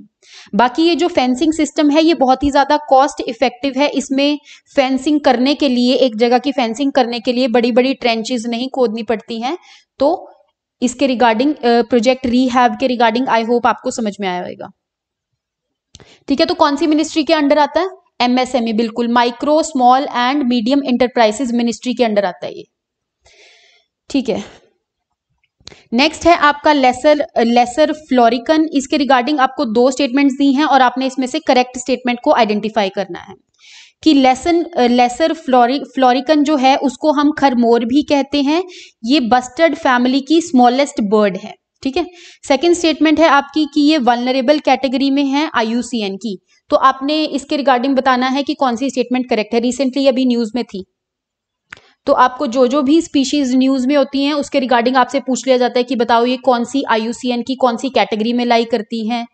बाकी ये जो फेंसिंग सिस्टम है ये बहुत ही ज्यादा कॉस्ट इफेक्टिव है। इसमें फेंसिंग करने के लिए, एक जगह की फेंसिंग करने के लिए बड़ी बड़ी ट्रेंचेस नहीं खोदनी पड़ती हैं। तो इसके रिगार्डिंग, प्रोजेक्ट रीहैब के रिगार्डिंग, आई होप आपको समझ में आया होगा, ठीक है। तो कौन सी मिनिस्ट्री के अंडर आता है? एमएसएमई, बिल्कुल, micro small and medium enterprises ministry के अंडर आता है ये, ठीक है। नेक्स्ट है आपका लेसर लेसर फ्लोरिकन। इसके रिगार्डिंग आपको दो स्टेटमेंट्स दी हैं और आपने इसमें से करेक्ट स्टेटमेंट को आइडेंटिफाई करना है कि लेसन लेसर फ्लोरि फ्लोरिकन जो है उसको हम खरमोर भी कहते हैं। ये बस्टर्ड फैमिली की स्मॉलेस्ट बर्ड है, ठीक है। सेकेंड स्टेटमेंट है आपकी कि ये वल्नरेबल कैटेगरी में है आईयूसीएन की, तो आपने इसके रिगार्डिंग बताना है कि कौन सी स्टेटमेंट करेक्ट है। रिसेंटली अभी न्यूज में थी, तो आपको जो जो भी स्पीशीज न्यूज में होती हैं उसके रिगार्डिंग आपसे पूछ लिया जाता है कि बताओ ये कौन सी आईयूसीएन की कौन सी कैटेगरी में लाई करती हैं,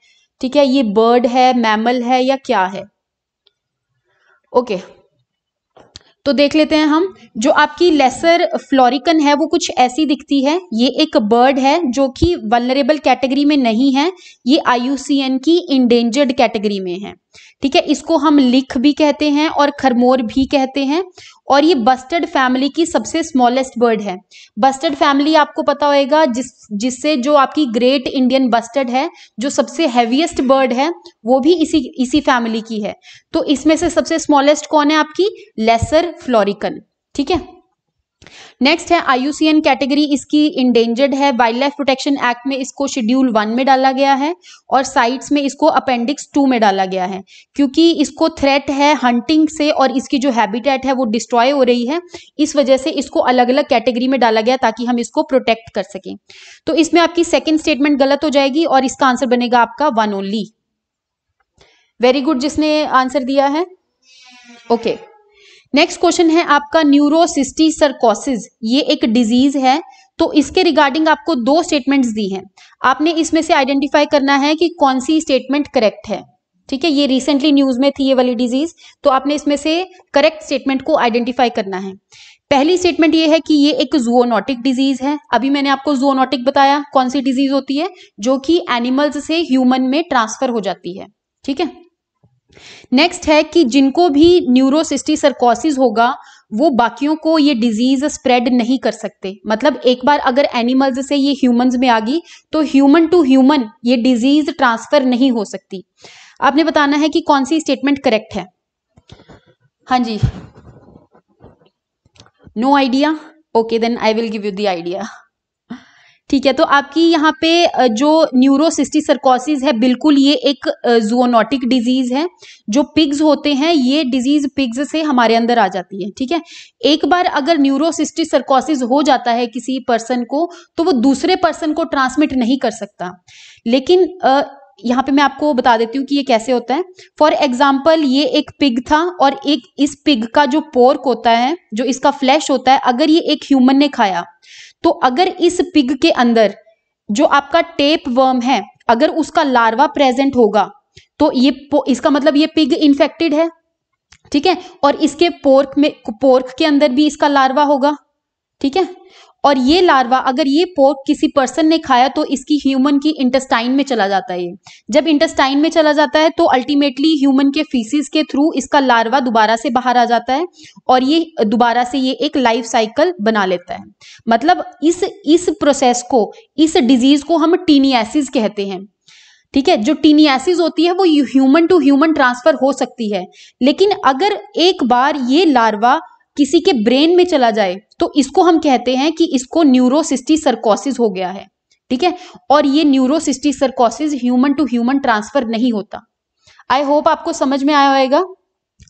ठीक है, ये बर्ड है, मैमल है या क्या है। ओके, तो देख लेते हैं हम, जो आपकी लेसर फ्लोरिकन है वो कुछ ऐसी दिखती है। ये एक बर्ड है जो कि वल्नरेबल कैटेगरी में नहीं है, ये आईयूसीएन की इंडेंजर्ड कैटेगरी में है, ठीक है। इसको हम लिख भी कहते हैं और खरमोर भी कहते हैं, और ये बस्टर्ड फैमिली की सबसे स्मॉलेस्ट बर्ड है। बस्टर्ड फैमिली आपको पता होगा, जिस जिससे जो आपकी ग्रेट इंडियन बस्टर्ड है, जो सबसे हैवीएस्ट बर्ड है, वो भी इसी इसी फैमिली की है। तो इसमें से सबसे स्मॉलेस्ट कौन है आपकी? लेसर फ्लोरिकन, ठीक है। नेक्स्ट है आईयूसीएन कैटेगरी, इसकी इंडेंजर्ड है। वाइल्ड लाइफ प्रोटेक्शन एक्ट में इसको शेड्यूल वन में डाला गया है और साइट्स में इसको अपेंडिक्स टू में डाला गया है, क्योंकि इसको थ्रेट है हंटिंग से और इसकी जो हैबिटेट है वो डिस्ट्रॉय हो रही है, इस वजह से इसको अलग अलग कैटेगरी में डाला गया ताकि हम इसको प्रोटेक्ट कर सकें। तो इसमें आपकी सेकेंड स्टेटमेंट गलत हो जाएगी और इसका आंसर बनेगा आपका वन ओनली। वेरी गुड जिसने आंसर दिया है, ओके okay. नेक्स्ट क्वेश्चन है आपका न्यूरोसिस्टी सरकोसिस, ये एक डिजीज है। तो इसके रिगार्डिंग आपको दो स्टेटमेंट्स दी हैं, आपने इसमें से आइडेंटिफाई करना है कि कौन सी स्टेटमेंट करेक्ट है, ठीक है। ये रिसेंटली न्यूज में थी ये वाली डिजीज, तो आपने इसमें से करेक्ट स्टेटमेंट को आइडेंटिफाई करना है। पहली स्टेटमेंट ये है कि ये एक जूनोटिक डिजीज है। अभी मैंने आपको जूनोटिक बताया कौन सी डिजीज होती है, जो कि एनिमल्स से ह्यूमन में ट्रांसफर हो जाती है, ठीक है। नेक्स्ट है कि जिनको भी न्यूरोसिस्टी सरकोसिस होगा वो बाकियों को ये डिजीज स्प्रेड नहीं कर सकते। मतलब एक बार अगर एनिमल्स से ये ह्यूमंस में आ गई तो ह्यूमन टू ह्यूमन ये डिजीज ट्रांसफर नहीं हो सकती। आपने बताना है कि कौन सी स्टेटमेंट करेक्ट है। हाँ जी, no idea, okay, then I will give you the idea, ठीक है। तो आपकी यहाँ पे जो न्यूरोसिस्टी सरकोसिस है, बिल्कुल ये एक जूनोटिक डिजीज है। जो पिग्स होते हैं ये डिजीज पिग्स से हमारे अंदर आ जाती है, ठीक है। एक बार अगर न्यूरोसिस्टी सरकोसिस हो जाता है किसी पर्सन को तो वो दूसरे पर्सन को ट्रांसमिट नहीं कर सकता। लेकिन आ, यहाँ पे मैं आपको बता देती हूँ कि ये कैसे होता है। फॉर एग्जाम्पल, ये एक पिग था और एक इस पिग का जो पोर्क होता है, जो इसका फ्लैश होता है, अगर ये एक ह्यूमन ने खाया तो अगर इस पिग के अंदर जो आपका टेप वर्म है, अगर उसका लार्वा प्रेजेंट होगा तो ये इसका मतलब ये पिग इन्फेक्टेड है, ठीक है। और इसके पोर्क में पोर्क के अंदर भी इसका लार्वा होगा, ठीक है। और ये लार्वा अगर ये पोर्क किसी पर्सन ने खाया तो इसकी ह्यूमन की इंटेस्टाइन में चला जाता है। जब इंटेस्टाइन में चला जाता है तो अल्टीमेटली ह्यूमन के फीसिस के थ्रू इसका लार्वा दोबारा से बाहर आ जाता है और ये दोबारा से ये एक लाइफ साइकिल बना लेता है। मतलब इस इस प्रोसेस को, इस डिजीज को हम टीनियासिस कहते हैं। ठीक है, जो टीनियासिस होती है वो ह्यूमन टू ह्यूमन ट्रांसफर हो सकती है, लेकिन अगर एक बार ये लार्वा किसी के ब्रेन में चला जाए तो इसको हम कहते हैं कि इसको न्यूरोसिस्टिस सर्कोसिस हो गया है। ठीक है, और ये neurocysticercosis human to human transfer नहीं होता। आई होप आपको समझ में आया होगा।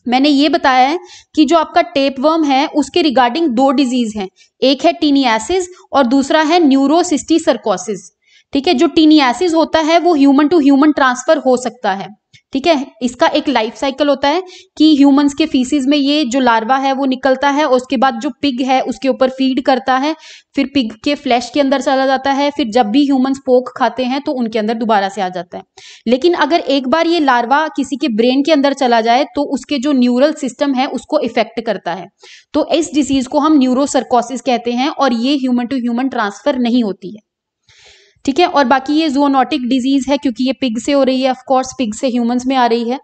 मैंने ये बताया है कि जो आपका टेपवर्म है उसके रिगार्डिंग दो डिजीज हैं, एक है टीनियासिस और दूसरा है न्यूरोसिस्टिस सर्कोसिस। ठीक है, जो टीनियासिस होता है वो ह्यूमन टू ह्यूमन ट्रांसफर हो सकता है। ठीक है, इसका एक लाइफ साइकिल होता है कि ह्यूमंस के फीसिस में ये जो लार्वा है वो निकलता है और उसके बाद जो पिग है उसके ऊपर फीड करता है, फिर पिग के फ्लैश के अंदर चला जाता है, फिर जब भी ह्यूमंस पोक खाते हैं तो उनके अंदर दोबारा से आ जाता है। लेकिन अगर एक बार ये लार्वा किसी के ब्रेन के अंदर चला जाए तो उसके जो न्यूरल सिस्टम है उसको इफेक्ट करता है। तो इस डिजीज को हम न्यूरोसर्कोसिस कहते हैं और ये ह्यूमन टू ह्यूमन ट्रांसफर नहीं होती है। ठीक है, और बाकी ये जूनोटिक डिजीज है क्योंकि ये पिग से हो रही है, ऑफ कोर्स पिग से ह्यूमंस में आ रही है।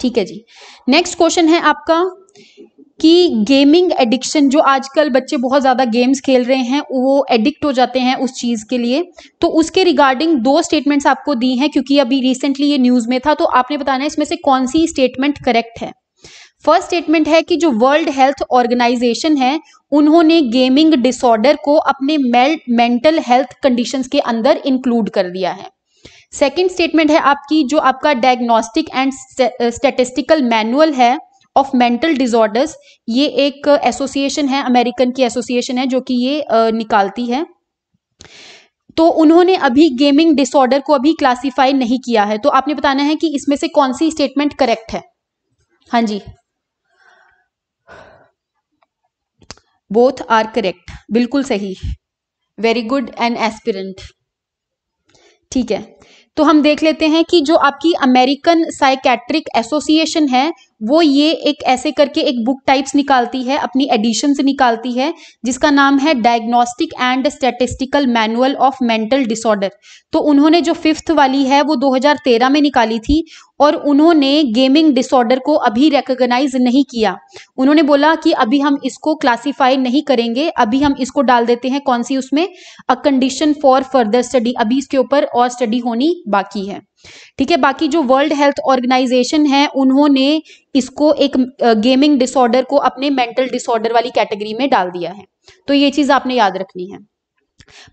ठीक है जी, नेक्स्ट क्वेश्चन है आपका कि गेमिंग एडिक्शन, जो आजकल बच्चे बहुत ज़्यादा गेम्स खेल रहे हैं वो एडिक्ट हो जाते हैं उस चीज़ के लिए, तो उसके रिगार्डिंग दो स्टेटमेंट्स आपको दी हैं क्योंकि अभी रिसेंटली ये न्यूज़ में था, तो आपने बताना है इसमें से कौन सी स्टेटमेंट करेक्ट है। फर्स्ट स्टेटमेंट है कि जो वर्ल्ड हेल्थ ऑर्गेनाइजेशन है उन्होंने गेमिंग डिसऑर्डर को अपने मेंटल हेल्थ कंडीशंस के अंदर इंक्लूड कर दिया है। सेकंड स्टेटमेंट है आपकी जो आपका डायग्नोस्टिक एंड स्टैटिस्टिकल मैनुअल है ऑफ मेंटल डिसऑर्डर्स, ये एक एसोसिएशन है, अमेरिकन की एसोसिएशन है जो कि ये निकालती है, तो उन्होंने अभी गेमिंग डिसऑर्डर को अभी क्लासीफाई नहीं किया है। तो आपने बताना है कि इसमें से कौन सी स्टेटमेंट करेक्ट है। हाँ जी, बोथ आर करेक्ट, बिल्कुल सही, वेरी गुड एंड एस्पिरेंट। ठीक है, तो हम देख लेते हैं कि जो आपकी अमेरिकन साइकेट्रिक एसोसिएशन है वो ये एक ऐसे करके एक बुक टाइप्स निकालती है, अपनी एडिशन से निकालती है, जिसका नाम है diagnostic and statistical manual of mental disorder. तो उन्होंने जो फिफ्थ वाली है वो दो हज़ार तेरह में निकाली थी और उन्होंने गेमिंग डिसऑर्डर को अभी रिकॉग्नाइज नहीं किया। उन्होंने बोला कि अभी हम इसको क्लासीफाई नहीं करेंगे, अभी हम इसको डाल देते हैं कौन सी उसमें, a condition for further study, अभी इसके ऊपर और स्टडी होनी बाकी है। ठीक है, बाकी जो वर्ल्ड हेल्थ ऑर्गेनाइजेशन है उन्होंने इसको एक गेमिंग डिसऑर्डर को अपने मेंटल डिसऑर्डर वाली कैटेगरी में डाल दिया है, तो ये चीज आपने याद रखनी है।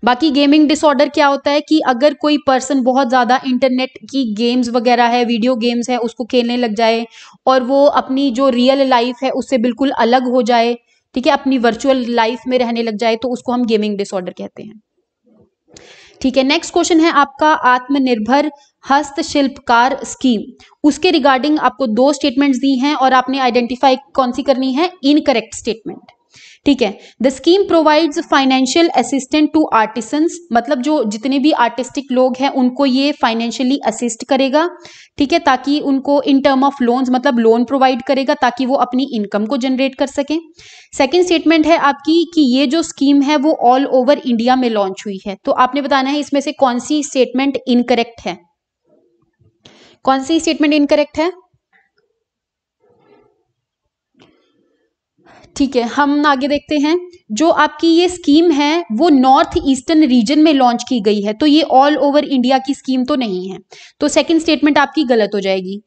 बाकी गेमिंग डिसऑर्डर क्या होता है कि अगर कोई पर्सन बहुत ज़्यादा इंटरनेट की गेम्स वगैरह है, वीडियो गेम्स है, उसको खेलने लग जाए और वो अपनी जो रियल लाइफ है उससे बिल्कुल अलग हो जाए, ठीक है, अपनी वर्चुअल लाइफ में रहने लग जाए, तो उसको हम गेमिंग डिसऑर्डर कहते हैं। ठीक है, नेक्स्ट क्वेश्चन है आपका आत्मनिर्भर हस्तशिल्पकार स्कीम, उसके रिगार्डिंग आपको दो स्टेटमेंट्स दी हैं और आपने आइडेंटिफाई कौन सी करनी है, इनकरेक्ट स्टेटमेंट। ठीक है, the scheme provides financial assistant to artisans, मतलब जो जितने भी आर्टिस्टिक लोग हैं उनको ये फाइनेंशियली असिस्ट करेगा, ठीक है, ताकि उनको इन टर्म ऑफ लोन्स, मतलब लोन प्रोवाइड करेगा ताकि वो अपनी इनकम को जनरेट कर सकें। सेकेंड स्टेटमेंट है आपकी कि ये जो स्कीम है वो ऑल ओवर इंडिया में लॉन्च हुई है, तो आपने बताना है इसमें से कौन सी स्टेटमेंट इनकरेक्ट है। कौन सी स्टेटमेंट इनकरेक्ट है? ठीक है, हम आगे देखते हैं, जो आपकी ये स्कीम है वो नॉर्थ ईस्टर्न रीजन में लॉन्च की गई है, तो ये ऑल ओवर इंडिया की स्कीम तो नहीं है, तो सेकंड स्टेटमेंट आपकी गलत हो जाएगी।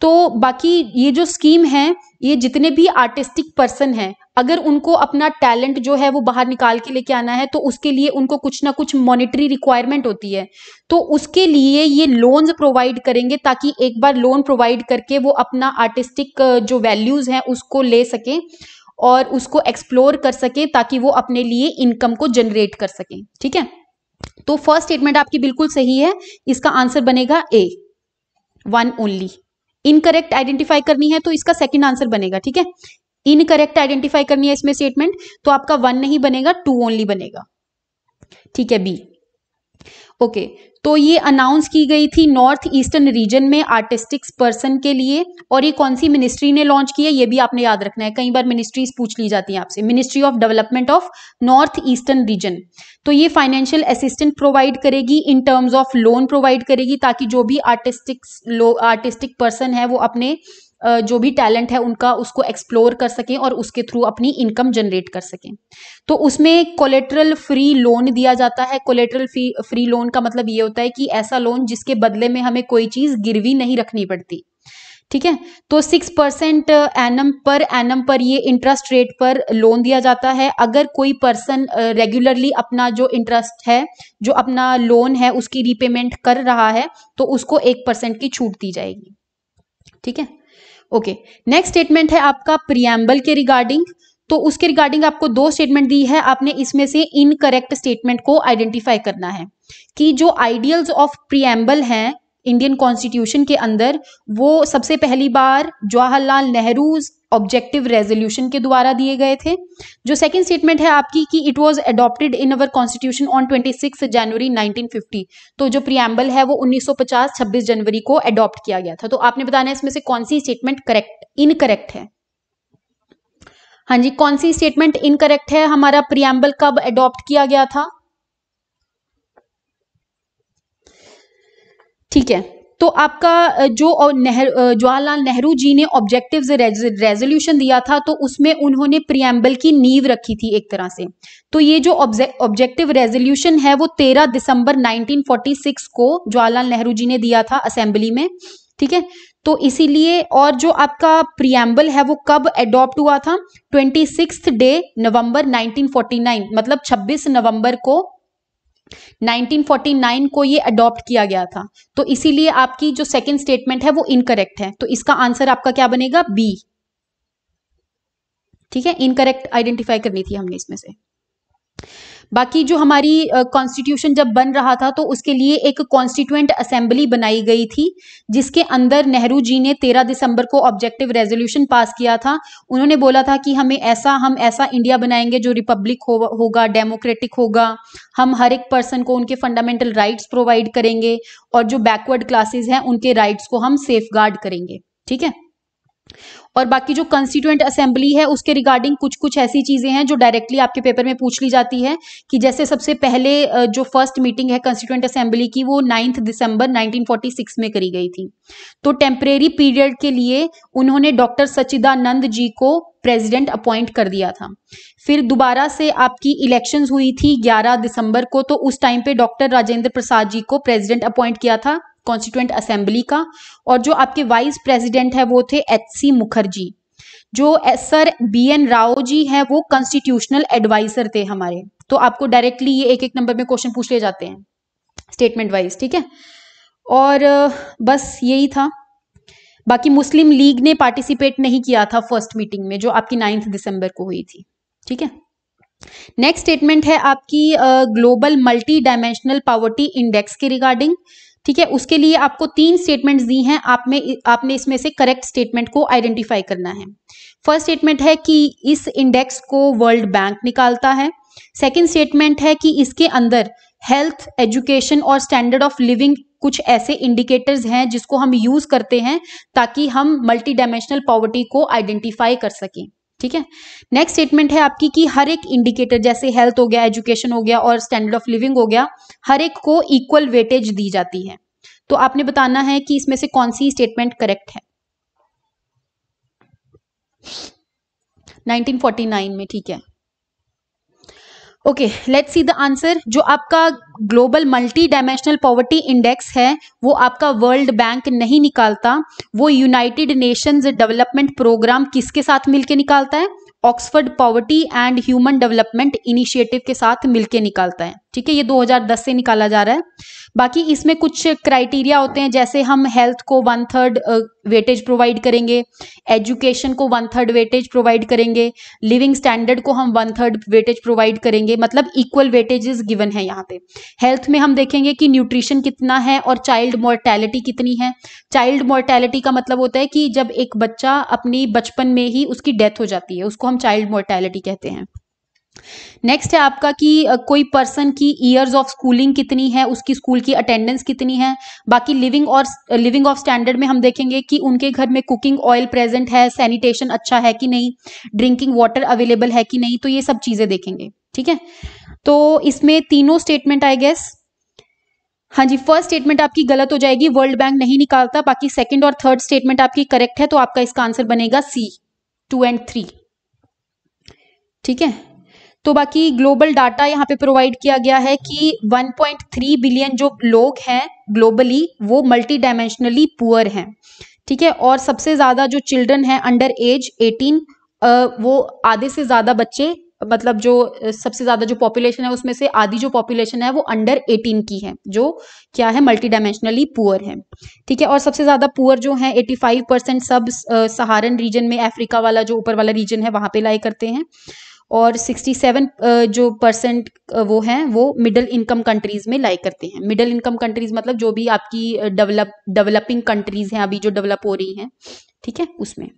तो बाकी ये जो स्कीम है, ये जितने भी आर्टिस्टिक पर्सन हैं अगर उनको अपना टैलेंट जो है वो बाहर निकाल के लेके आना है तो उसके लिए उनको कुछ ना कुछ मॉनेटरी रिक्वायरमेंट होती है, तो उसके लिए ये लोन्स प्रोवाइड करेंगे ताकि एक बार लोन प्रोवाइड करके वो अपना आर्टिस्टिक जो वैल्यूज़ हैं उसको ले सकें और उसको एक्सप्लोर कर सके ताकि वो अपने लिए इनकम को जनरेट कर सके। ठीक है, तो फर्स्ट स्टेटमेंट आपकी बिल्कुल सही है, इसका आंसर बनेगा A, one only. Incorrect identify करनी है तो इसका सेकंड आंसर बनेगा। ठीक है, इनकरेक्ट आइडेंटिफाई करनी है इसमें स्टेटमेंट, तो आपका वन नहीं बनेगा, टू ओनली बनेगा। ठीक है, बी। ओके, तो ये अनाउंस की गई थी नॉर्थ ईस्टर्न रीजन में आर्टिस्टिक्स पर्सन के लिए। और ये कौन सी मिनिस्ट्री ने लॉन्च की है ये भी आपने याद रखना है, कई बार मिनिस्ट्रीज पूछ ली जाती हैं आपसे। Ministry of development of north eastern region. तो ये फाइनेंशियल असिस्टेंस प्रोवाइड करेगी in terms of loan provide करेगी, ताकि जो भी आर्टिस्टिक्स आर्टिस्टिक पर्सन है वो अपने जो भी टैलेंट है उनका उसको एक्सप्लोर कर सकें और उसके थ्रू अपनी इनकम जनरेट कर सकें। तो उसमें कोलेटरल फ्री लोन दिया जाता है। कोलेटरल फ्री फ्री लोन का मतलब ये होता है कि ऐसा लोन जिसके बदले में हमें कोई चीज़ गिरवी नहीं रखनी पड़ती, ठीक है। तो six percent annum per annum पर ये इंटरेस्ट रेट पर लोन दिया जाता है। अगर कोई पर्सन रेगुलरली अपना जो इंटरेस्ट है जो अपना लोन है उसकी रीपेमेंट कर रहा है तो उसको एक परसेंट की छूट दी जाएगी, ठीक है। ओके, नेक्स्ट स्टेटमेंट है आपका प्रियम्बल के रिगार्डिंग। तो उसके रिगार्डिंग आपको दो स्टेटमेंट दी है, आपने इसमें से इनकरेक्ट स्टेटमेंट को आइडेंटिफाई करना है कि जो आइडियल्स ऑफ प्रियम्बल हैं इंडियन कॉन्स्टिट्यूशन के अंदर वो सबसे पहली बार जवाहरलाल नेहरू ऑब्जेक्टिव रेजोल्यूशन के द्वारा दिए गए थे। जो सेकंड स्टेटमेंट है आपकी कि it was adopted in our constitution on छब्बीस जनवरी नाइनटीन फिफ्टी। तो जो प्रियम्बल है वो उन्नीस सौ पचास छब्बीस जनवरी को अडॉप्ट किया गया था। तो आपने बताना है इसमें से कौन सी स्टेटमेंट करेक्ट इनकरेक्ट है। हाँ जी, कौन सी स्टेटमेंट इनकरेक्ट है? हमारा प्रियम्बल कब अडॉप्ट किया गया था, ठीक है। तो आपका जो जवाहरलाल नेहरू जी ने ऑब्जेक्टिव्स रेजोल्यूशन दिया था तो उसमें उन्होंने प्रियम्बल की नींव रखी थी एक तरह से। तो ये जो ऑब्जेक्टिव रेजोल्यूशन है वो तेरह दिसंबर नाइनटीन फोर्टी सिक्स को जवाहरलाल नेहरू जी ने दिया था असेंबली में, ठीक है। तो इसीलिए, और जो आपका प्रियम्बल है वो कब एडॉप्ट हुआ था? छब्बीस नवंबर नाइनटीन फोर्टी नाइन, मतलब छब्बीस नवंबर को नाइनटीन फोर्टी नाइन को ये अडॉप्ट किया गया था। तो इसीलिए आपकी जो सेकंड स्टेटमेंट है वो इनकरेक्ट है। तो इसका आंसर आपका क्या बनेगा? बी, ठीक है। इनकरेक्ट आइडेंटिफाई करनी थी हमने इसमें से। बाकी जो हमारी कॉन्स्टिट्यूशन uh, जब बन रहा था तो उसके लिए एक कॉन्स्टिट्यूएंट असेंबली बनाई गई थी जिसके अंदर नेहरू जी ने तेरह दिसंबर को ऑब्जेक्टिव रेजोल्यूशन पास किया था। उन्होंने बोला था कि हमें ऐसा हम ऐसा इंडिया बनाएंगे जो रिपब्लिक हो, होगा डेमोक्रेटिक होगा, हम हर एक पर्सन को उनके फंडामेंटल राइट्स प्रोवाइड करेंगे और जो बैकवर्ड क्लासेस हैं उनके राइट्स को हम सेफगार्ड करेंगे, ठीक है। और बाकी जो कंस्टिट्यूएंट असेंबली है उसके रिगार्डिंग कुछ कुछ ऐसी चीजें हैं जो डायरेक्टली आपके पेपर में पूछ ली जाती है, कि जैसे सबसे पहले जो फर्स्ट मीटिंग है कंस्टिट्यूएंट असेंबली की वो नाइन्थ दिसंबर नाइनटीन फोर्टी सिक्स में करी गई थी। तो टेम्परेरी पीरियड के लिए उन्होंने डॉक्टर सच्चिदानंद जी को प्रेसिडेंट अपॉइंट कर दिया था। फिर दोबारा से आपकी इलेक्शंस हुई थी ग्यारह दिसंबर को, तो उस टाइम पे डॉक्टर राजेंद्र प्रसाद जी को प्रेसिडेंट अपॉइंट किया था कॉन्स्टिट्यूएंट असेंबली का। और जो आपके वाइस प्रेसिडेंट है वो थे एचसी मुखर्जी। जो sir B N Rau ji हैं वो कॉन्स्टिट्यूशनल एडवाइजर थे हमारे। तो आपको डायरेक्टली ये एक एक नंबर में क्वेश्चन पूछ ले जाते हैं स्टेटमेंट वाइज, ठीक है। और बस यही था। बाकी मुस्लिम लीग ने पार्टिसिपेट नहीं किया था फर्स्ट मीटिंग में जो आपकी नाइन्थ दिसंबर को हुई थी, ठीक है। नेक्स्ट स्टेटमेंट है आपकी global multi dimensional poverty index के रिगार्डिंग, ठीक है। उसके लिए आपको तीन स्टेटमेंट्स दी हैं, आप में आपने इसमें से करेक्ट स्टेटमेंट को आइडेंटिफाई करना है। फर्स्ट स्टेटमेंट है कि इस इंडेक्स को वर्ल्ड बैंक निकालता है। सेकंड स्टेटमेंट है कि इसके अंदर हेल्थ, एजुकेशन और स्टैंडर्ड ऑफ लिविंग कुछ ऐसे इंडिकेटर्स हैं जिसको हम यूज करते हैं ताकि हम मल्टी डायमेंशनल पॉवर्टी को आइडेंटिफाई कर सकें, ठीक है। नेक्स्ट स्टेटमेंट है आपकी कि हर एक इंडिकेटर जैसे हेल्थ हो गया, एजुकेशन हो गया और स्टैंडर्ड ऑफ लिविंग हो गया, हर एक को इक्वल वेटेज दी जाती है। तो आपने बताना है कि इसमें से कौन सी स्टेटमेंट करेक्ट है नाइनटीन फोर्टी नाइन में, ठीक है। Okay, let's see the answer. जो आपका global multi dimensional poverty index है वो आपका वर्ल्ड बैंक नहीं निकालता, वो यूनाइटेड नेशंस डेवलपमेंट प्रोग्राम किसके साथ मिलके निकालता है? Oxford poverty and human development initiative के साथ मिलके निकालता है, ठीक है। ये दो हज़ार दस से निकाला जा रहा है। बाकी इसमें कुछ क्राइटेरिया होते हैं, जैसे हम हेल्थ को वन थर्ड वेटेज प्रोवाइड करेंगे, एजुकेशन को वन थर्ड वेटेज प्रोवाइड करेंगे, लिविंग स्टैंडर्ड को हम वन थर्ड वेटेज प्रोवाइड करेंगे, मतलब इक्वल वेटेजेस गिवन है यहाँ पे। हेल्थ में हम देखेंगे कि न्यूट्रिशन कितना है और चाइल्ड मोर्टेलिटी कितनी है। चाइल्ड मोर्टेलिटी का मतलब होता है कि जब एक बच्चा अपनी बचपन में ही उसकी डेथ हो जाती है, उसको हम चाइल्ड मोर्टेलिटी कहते हैं। नेक्स्ट है आपका कि कोई पर्सन की ईयर्स ऑफ स्कूलिंग कितनी है, उसकी स्कूल की अटेंडेंस कितनी है। बाकी लिविंग और लिविंग ऑफ स्टैंडर्ड में हम देखेंगे कि उनके घर में कुकिंग ऑयल प्रेजेंट है, सैनिटेशन अच्छा है कि नहीं, ड्रिंकिंग वाटर अवेलेबल है कि नहीं, तो ये सब चीजें देखेंगे। ठीक है, तो इसमें तीनों स्टेटमेंट आई गेस। हाँ जी, फर्स्ट स्टेटमेंट आपकी गलत हो जाएगी, वर्ल्ड बैंक नहीं निकालता। बाकी सेकंड और थर्ड स्टेटमेंट आपकी करेक्ट है, तो आपका इसका आंसर बनेगा सी, टू एंड थ्री। ठीक है, तो बाकी ग्लोबल डाटा यहाँ पे प्रोवाइड किया गया है कि वन पॉइंट थ्री बिलियन जो लोग हैं ग्लोबली वो मल्टी डायमेंशनली पुअर हैं। ठीक है, और सबसे ज्यादा जो चिल्ड्रन हैं अंडर एज एटीन, वो आधे से ज्यादा बच्चे, मतलब जो सबसे ज्यादा जो पॉपुलेशन है उसमें से आधी जो पॉपुलेशन है वो अंडर एटीन की है, जो क्या है मल्टी डायमेंशनली पुअर है। ठीक है, और सबसे ज्यादा पुअर जो है पचासी परसेंट सब सहारन रीजन में, अफ्रीका वाला जो ऊपर वाला रीजन है वहां पे लाई करते हैं, और सड़सठ जो परसेंट वो हैं वो मिडिल इनकम कंट्रीज में लाई करते हैं। मिडिल इनकम कंट्रीज मतलब जो भी आपकी डेवलप डेवलपिंग कंट्रीज हैं अभी जो डेवलप हो रही हैं। ठीक है, उसमें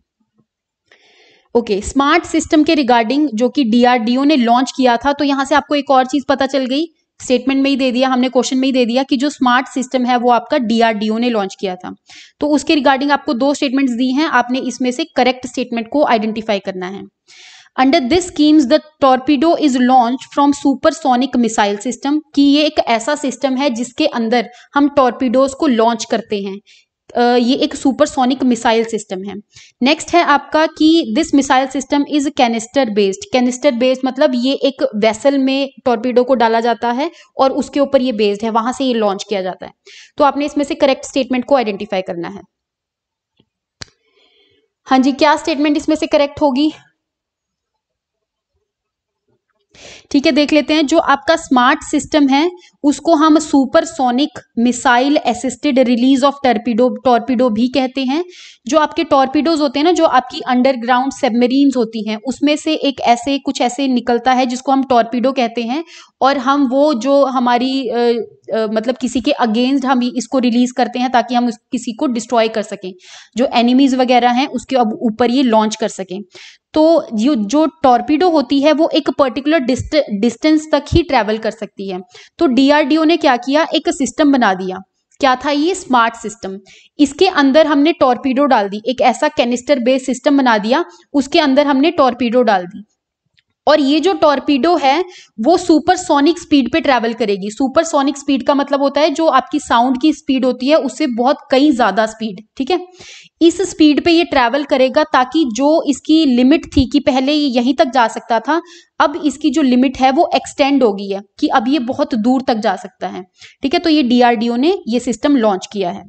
ओके स्मार्ट सिस्टम के रिगार्डिंग जो कि डीआरडीओ ने लॉन्च किया था, तो यहाँ से आपको एक और चीज पता चल गई, स्टेटमेंट में ही दे दिया हमने, क्वेश्चन में ही दे दिया कि जो स्मार्ट सिस्टम है वो आपका डीआरडीओ ने लॉन्च किया था। तो उसके रिगार्डिंग आपको दो स्टेटमेंट्स दी हैं, आपने इसमें से करेक्ट स्टेटमेंट को आइडेंटिफाई करना है। Under this schemes the torpedo is launch from supersonic missile system, कि ये एक ऐसा सिस्टम है जिसके अंदर हम टॉर्पीडोज को लॉन्च करते हैं। Uh, ये एक सुपरसोनिक मिसाइल सिस्टम है। नेक्स्ट है आपका कि this missile system is canister based. Canister based मतलब ये एक वेसल में टॉर्पीडो को डाला जाता है और उसके ऊपर ये बेस्ड है, वहां से ये लॉन्च किया जाता है। तो आपने इसमें से करेक्ट स्टेटमेंट को आइडेंटिफाई करना है। हाँ जी, क्या स्टेटमेंट इसमें से करेक्ट होगी? ठीक है, देख लेते हैं। जो आपका स्मार्ट सिस्टम है उसको हम supersonic missile assisted release of torpedo torpedo भी कहते हैं। जो आपके टॉर्पीडोज होते हैं ना, जो आपकी अंडरग्राउंड सबमरीन्स होती हैं, उसमें से एक ऐसे कुछ ऐसे निकलता है जिसको हम टॉर्पीडो कहते हैं, और हम वो जो हमारी आ, आ, मतलब किसी के अगेंस्ट हम इसको रिलीज करते हैं ताकि हम किसी को डिस्ट्रॉय कर सकें, जो एनिमीज वगैरह हैं उसके ऊपर ये लॉन्च कर सकें। तो जो जो टॉर्पीडो होती है वो एक पर्टिकुलर डिस्ट, डिस्टेंस तक ही ट्रैवल कर सकती है। तो डीआरडीओ ने क्या किया, एक सिस्टम बना दिया। क्या था ये? Smart system. इसके अंदर हमने टॉर्पीडो डाल दी, एक ऐसा कैनिस्टर बेस्ड सिस्टम बना दिया, उसके अंदर हमने टॉर्पीडो डाल दी, और ये जो टॉर्पीडो है वो सुपरसोनिक स्पीड पे ट्रैवल करेगी। सुपरसोनिक स्पीड का मतलब होता है जो आपकी साउंड की स्पीड होती है उससे बहुत कई ज्यादा स्पीड। ठीक है, इस स्पीड पे ये ट्रैवल करेगा, ताकि जो इसकी लिमिट थी कि पहले ये यहीं तक जा सकता था, अब इसकी जो लिमिट है वो एक्सटेंड हो गई है कि अब ये बहुत दूर तक जा सकता है। ठीक है, तो ये डीआरडीओ ने ये सिस्टम लॉन्च किया है।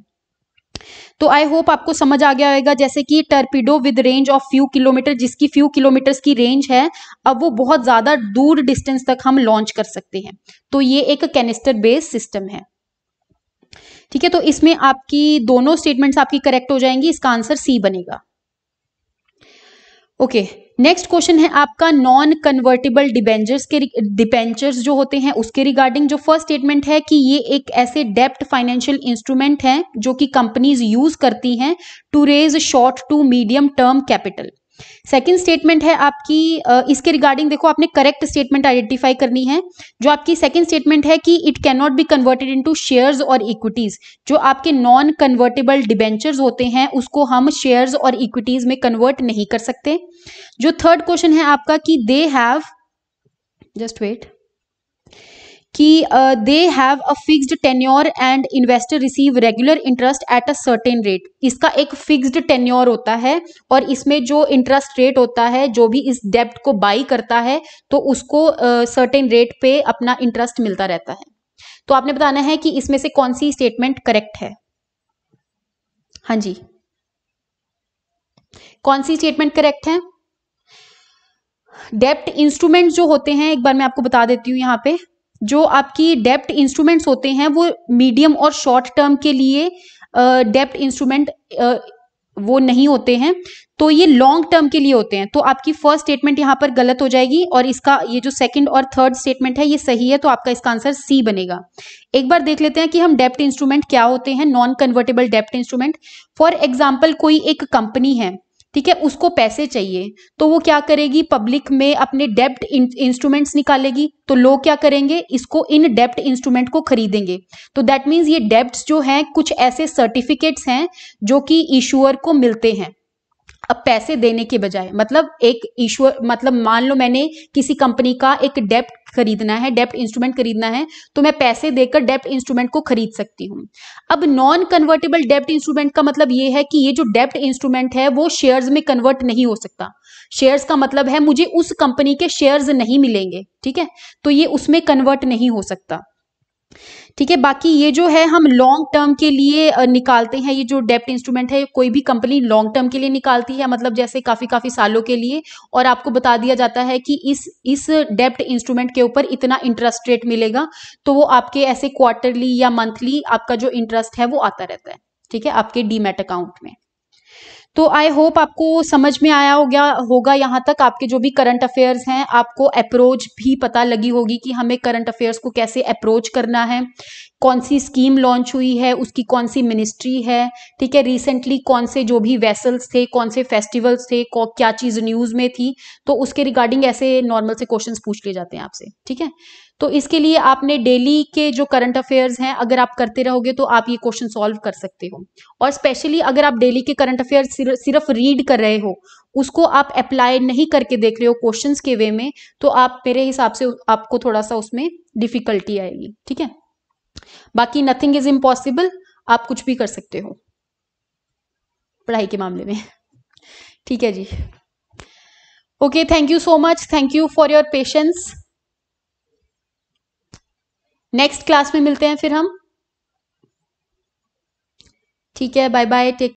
तो आई होप आपको समझ आ गया होगा। जैसे कि torpedo with range of few kilometre, जिसकी फ्यू किलोमीटर्स की रेंज है, अब वो बहुत ज्यादा दूर डिस्टेंस तक हम लॉन्च कर सकते हैं। तो ये एक कैनिस्टर बेस्ड सिस्टम है। ठीक है, तो इसमें आपकी दोनों स्टेटमेंट्स आपकी करेक्ट हो जाएंगी, इसका आंसर सी बनेगा। ओके, नेक्स्ट क्वेश्चन है आपका नॉन कन्वर्टेबल डिबेंचर्स के डिबेंचर्स जो होते हैं उसके रिगार्डिंग। जो फर्स्ट स्टेटमेंट है कि ये एक ऐसे डेप्ट फाइनेंशियल इंस्ट्रूमेंट है जो कि कंपनीज यूज करती हैं to raise short to medium term capital. Second statement है आपकी uh, इसके रिगार्डिंग देखो आपने करेक्ट स्टेटमेंट आइडेंटिफाई करनी है। जो आपकी सेकंड स्टेटमेंट है कि it can not be converted into shares और इक्विटीज। जो आपके नॉन कन्वर्टेबल डिबेंचर्स होते हैं उसको हम शेयर्स और इक्विटीज में कन्वर्ट नहीं कर सकते। जो थर्ड क्वेश्चन है आपका कि दे हैव जस्ट वेट कि they have a fixed tenure and investor receive regular interest at a certain rate. इसका एक फिक्स्ड टेन्योर होता है और इसमें जो इंटरेस्ट रेट होता है, जो भी इस डेब्ट को बाई करता है तो उसको सर्टेन uh, रेट पे अपना इंटरेस्ट मिलता रहता है। तो आपने बताना है कि इसमें से कौन सी स्टेटमेंट करेक्ट है। हाँ जी, कौन सी स्टेटमेंट करेक्ट है? डेब्ट इंस्ट्रूमेंट जो होते हैं, एक बार मैं आपको बता देती हूँ, यहाँ पे जो आपकी डेब्ट इंस्ट्रूमेंट्स होते हैं वो मीडियम और शॉर्ट टर्म के लिए डेब्ट uh, इंस्ट्रूमेंट uh, वो नहीं होते हैं, तो ये लॉन्ग टर्म के लिए होते हैं। तो आपकी फर्स्ट स्टेटमेंट यहाँ पर गलत हो जाएगी और इसका ये जो सेकंड और थर्ड स्टेटमेंट है ये सही है, तो आपका इसका आंसर सी बनेगा। एक बार देख लेते हैं कि हम डेब्ट इंस्ट्रूमेंट क्या होते हैं। नॉन कन्वर्टेबल डेब्ट इंस्ट्रूमेंट, फॉर एग्जाम्पल कोई एक कंपनी है, ठीक है, उसको पैसे चाहिए तो वो क्या करेगी, पब्लिक में अपने डेब्ट इंस्ट्रूमेंट्स निकालेगी। तो लोग क्या करेंगे, इसको इन डेब्ट इंस्ट्रूमेंट को खरीदेंगे। तो दैट मीन्स ये डेब्ट्स जो हैं कुछ ऐसे सर्टिफिकेट्स हैं जो कि इशूअर को मिलते हैं अब पैसे देने के बजाय। मतलब एक इशूअर, मतलब मान लो मैंने किसी कंपनी का एक डेब्ट खरीदना है, डेब्ट इंस्ट्रूमेंट खरीदना है, तो मैं पैसे देकर डेब्ट इंस्ट्रूमेंट को खरीद सकती हूँ। अब नॉन कन्वर्टेबल डेब्ट इंस्ट्रूमेंट का मतलब ये है कि ये जो डेब्ट इंस्ट्रूमेंट है वो शेयर्स में कन्वर्ट नहीं हो सकता। शेयर्स का मतलब है मुझे उस कंपनी के शेयर्स नहीं मिलेंगे, ठीक है, तो ये उसमें कन्वर्ट नहीं हो सकता। ठीक है, बाकी ये जो है हम लॉन्ग टर्म के लिए निकालते हैं, ये जो डेब्ट इंस्ट्रूमेंट है कोई भी कंपनी लॉन्ग टर्म के लिए निकालती है, मतलब जैसे काफी काफी सालों के लिए, और आपको बता दिया जाता है कि इस इस डेब्ट इंस्ट्रूमेंट के ऊपर इतना इंटरेस्ट रेट मिलेगा, तो वो आपके ऐसे क्वार्टरली या मंथली आपका जो इंटरेस्ट है वो आता रहता है, ठीक है, आपके डीमैट अकाउंट में। तो आई होप आपको समझ में आया हो गया होगा, यहाँ तक आपके जो भी करंट अफेयर्स हैं आपको अप्रोच भी पता लगी होगी कि हमें करंट अफेयर्स को कैसे अप्रोच करना है, कौन सी स्कीम लॉन्च हुई है, उसकी कौन सी मिनिस्ट्री है, ठीक है, रिसेंटली कौन से जो भी वेसल्स थे, कौन से फेस्टिवल्स थे, क्या चीज़ न्यूज़ में थी, तो उसके रिगार्डिंग ऐसे नॉर्मल से क्वेश्चंस पूछ लिए जाते हैं आपसे, ठीक है। तो इसके लिए आपने डेली के जो करंट अफेयर्स हैं अगर आप करते रहोगे तो आप ये क्वेश्चन सॉल्व कर सकते हो। और स्पेशली अगर आप डेली के करंट अफेयर्स सिर्फ, सिर्फ रीड कर रहे हो, उसको आप अप्लाई नहीं करके देख रहे हो क्वेश्चंस के वे में, तो आप मेरे हिसाब से आपको थोड़ा सा उसमें डिफिकल्टी आएगी, ठीक है। बाकी नथिंग इज इम्पॉसिबल, आप कुछ भी कर सकते हो पढ़ाई के मामले में, ठीक है जी। Okay, thank you so much, thank you for your patience. Next class में मिलते हैं फिर हम, ठीक है, बाय बाय, टेक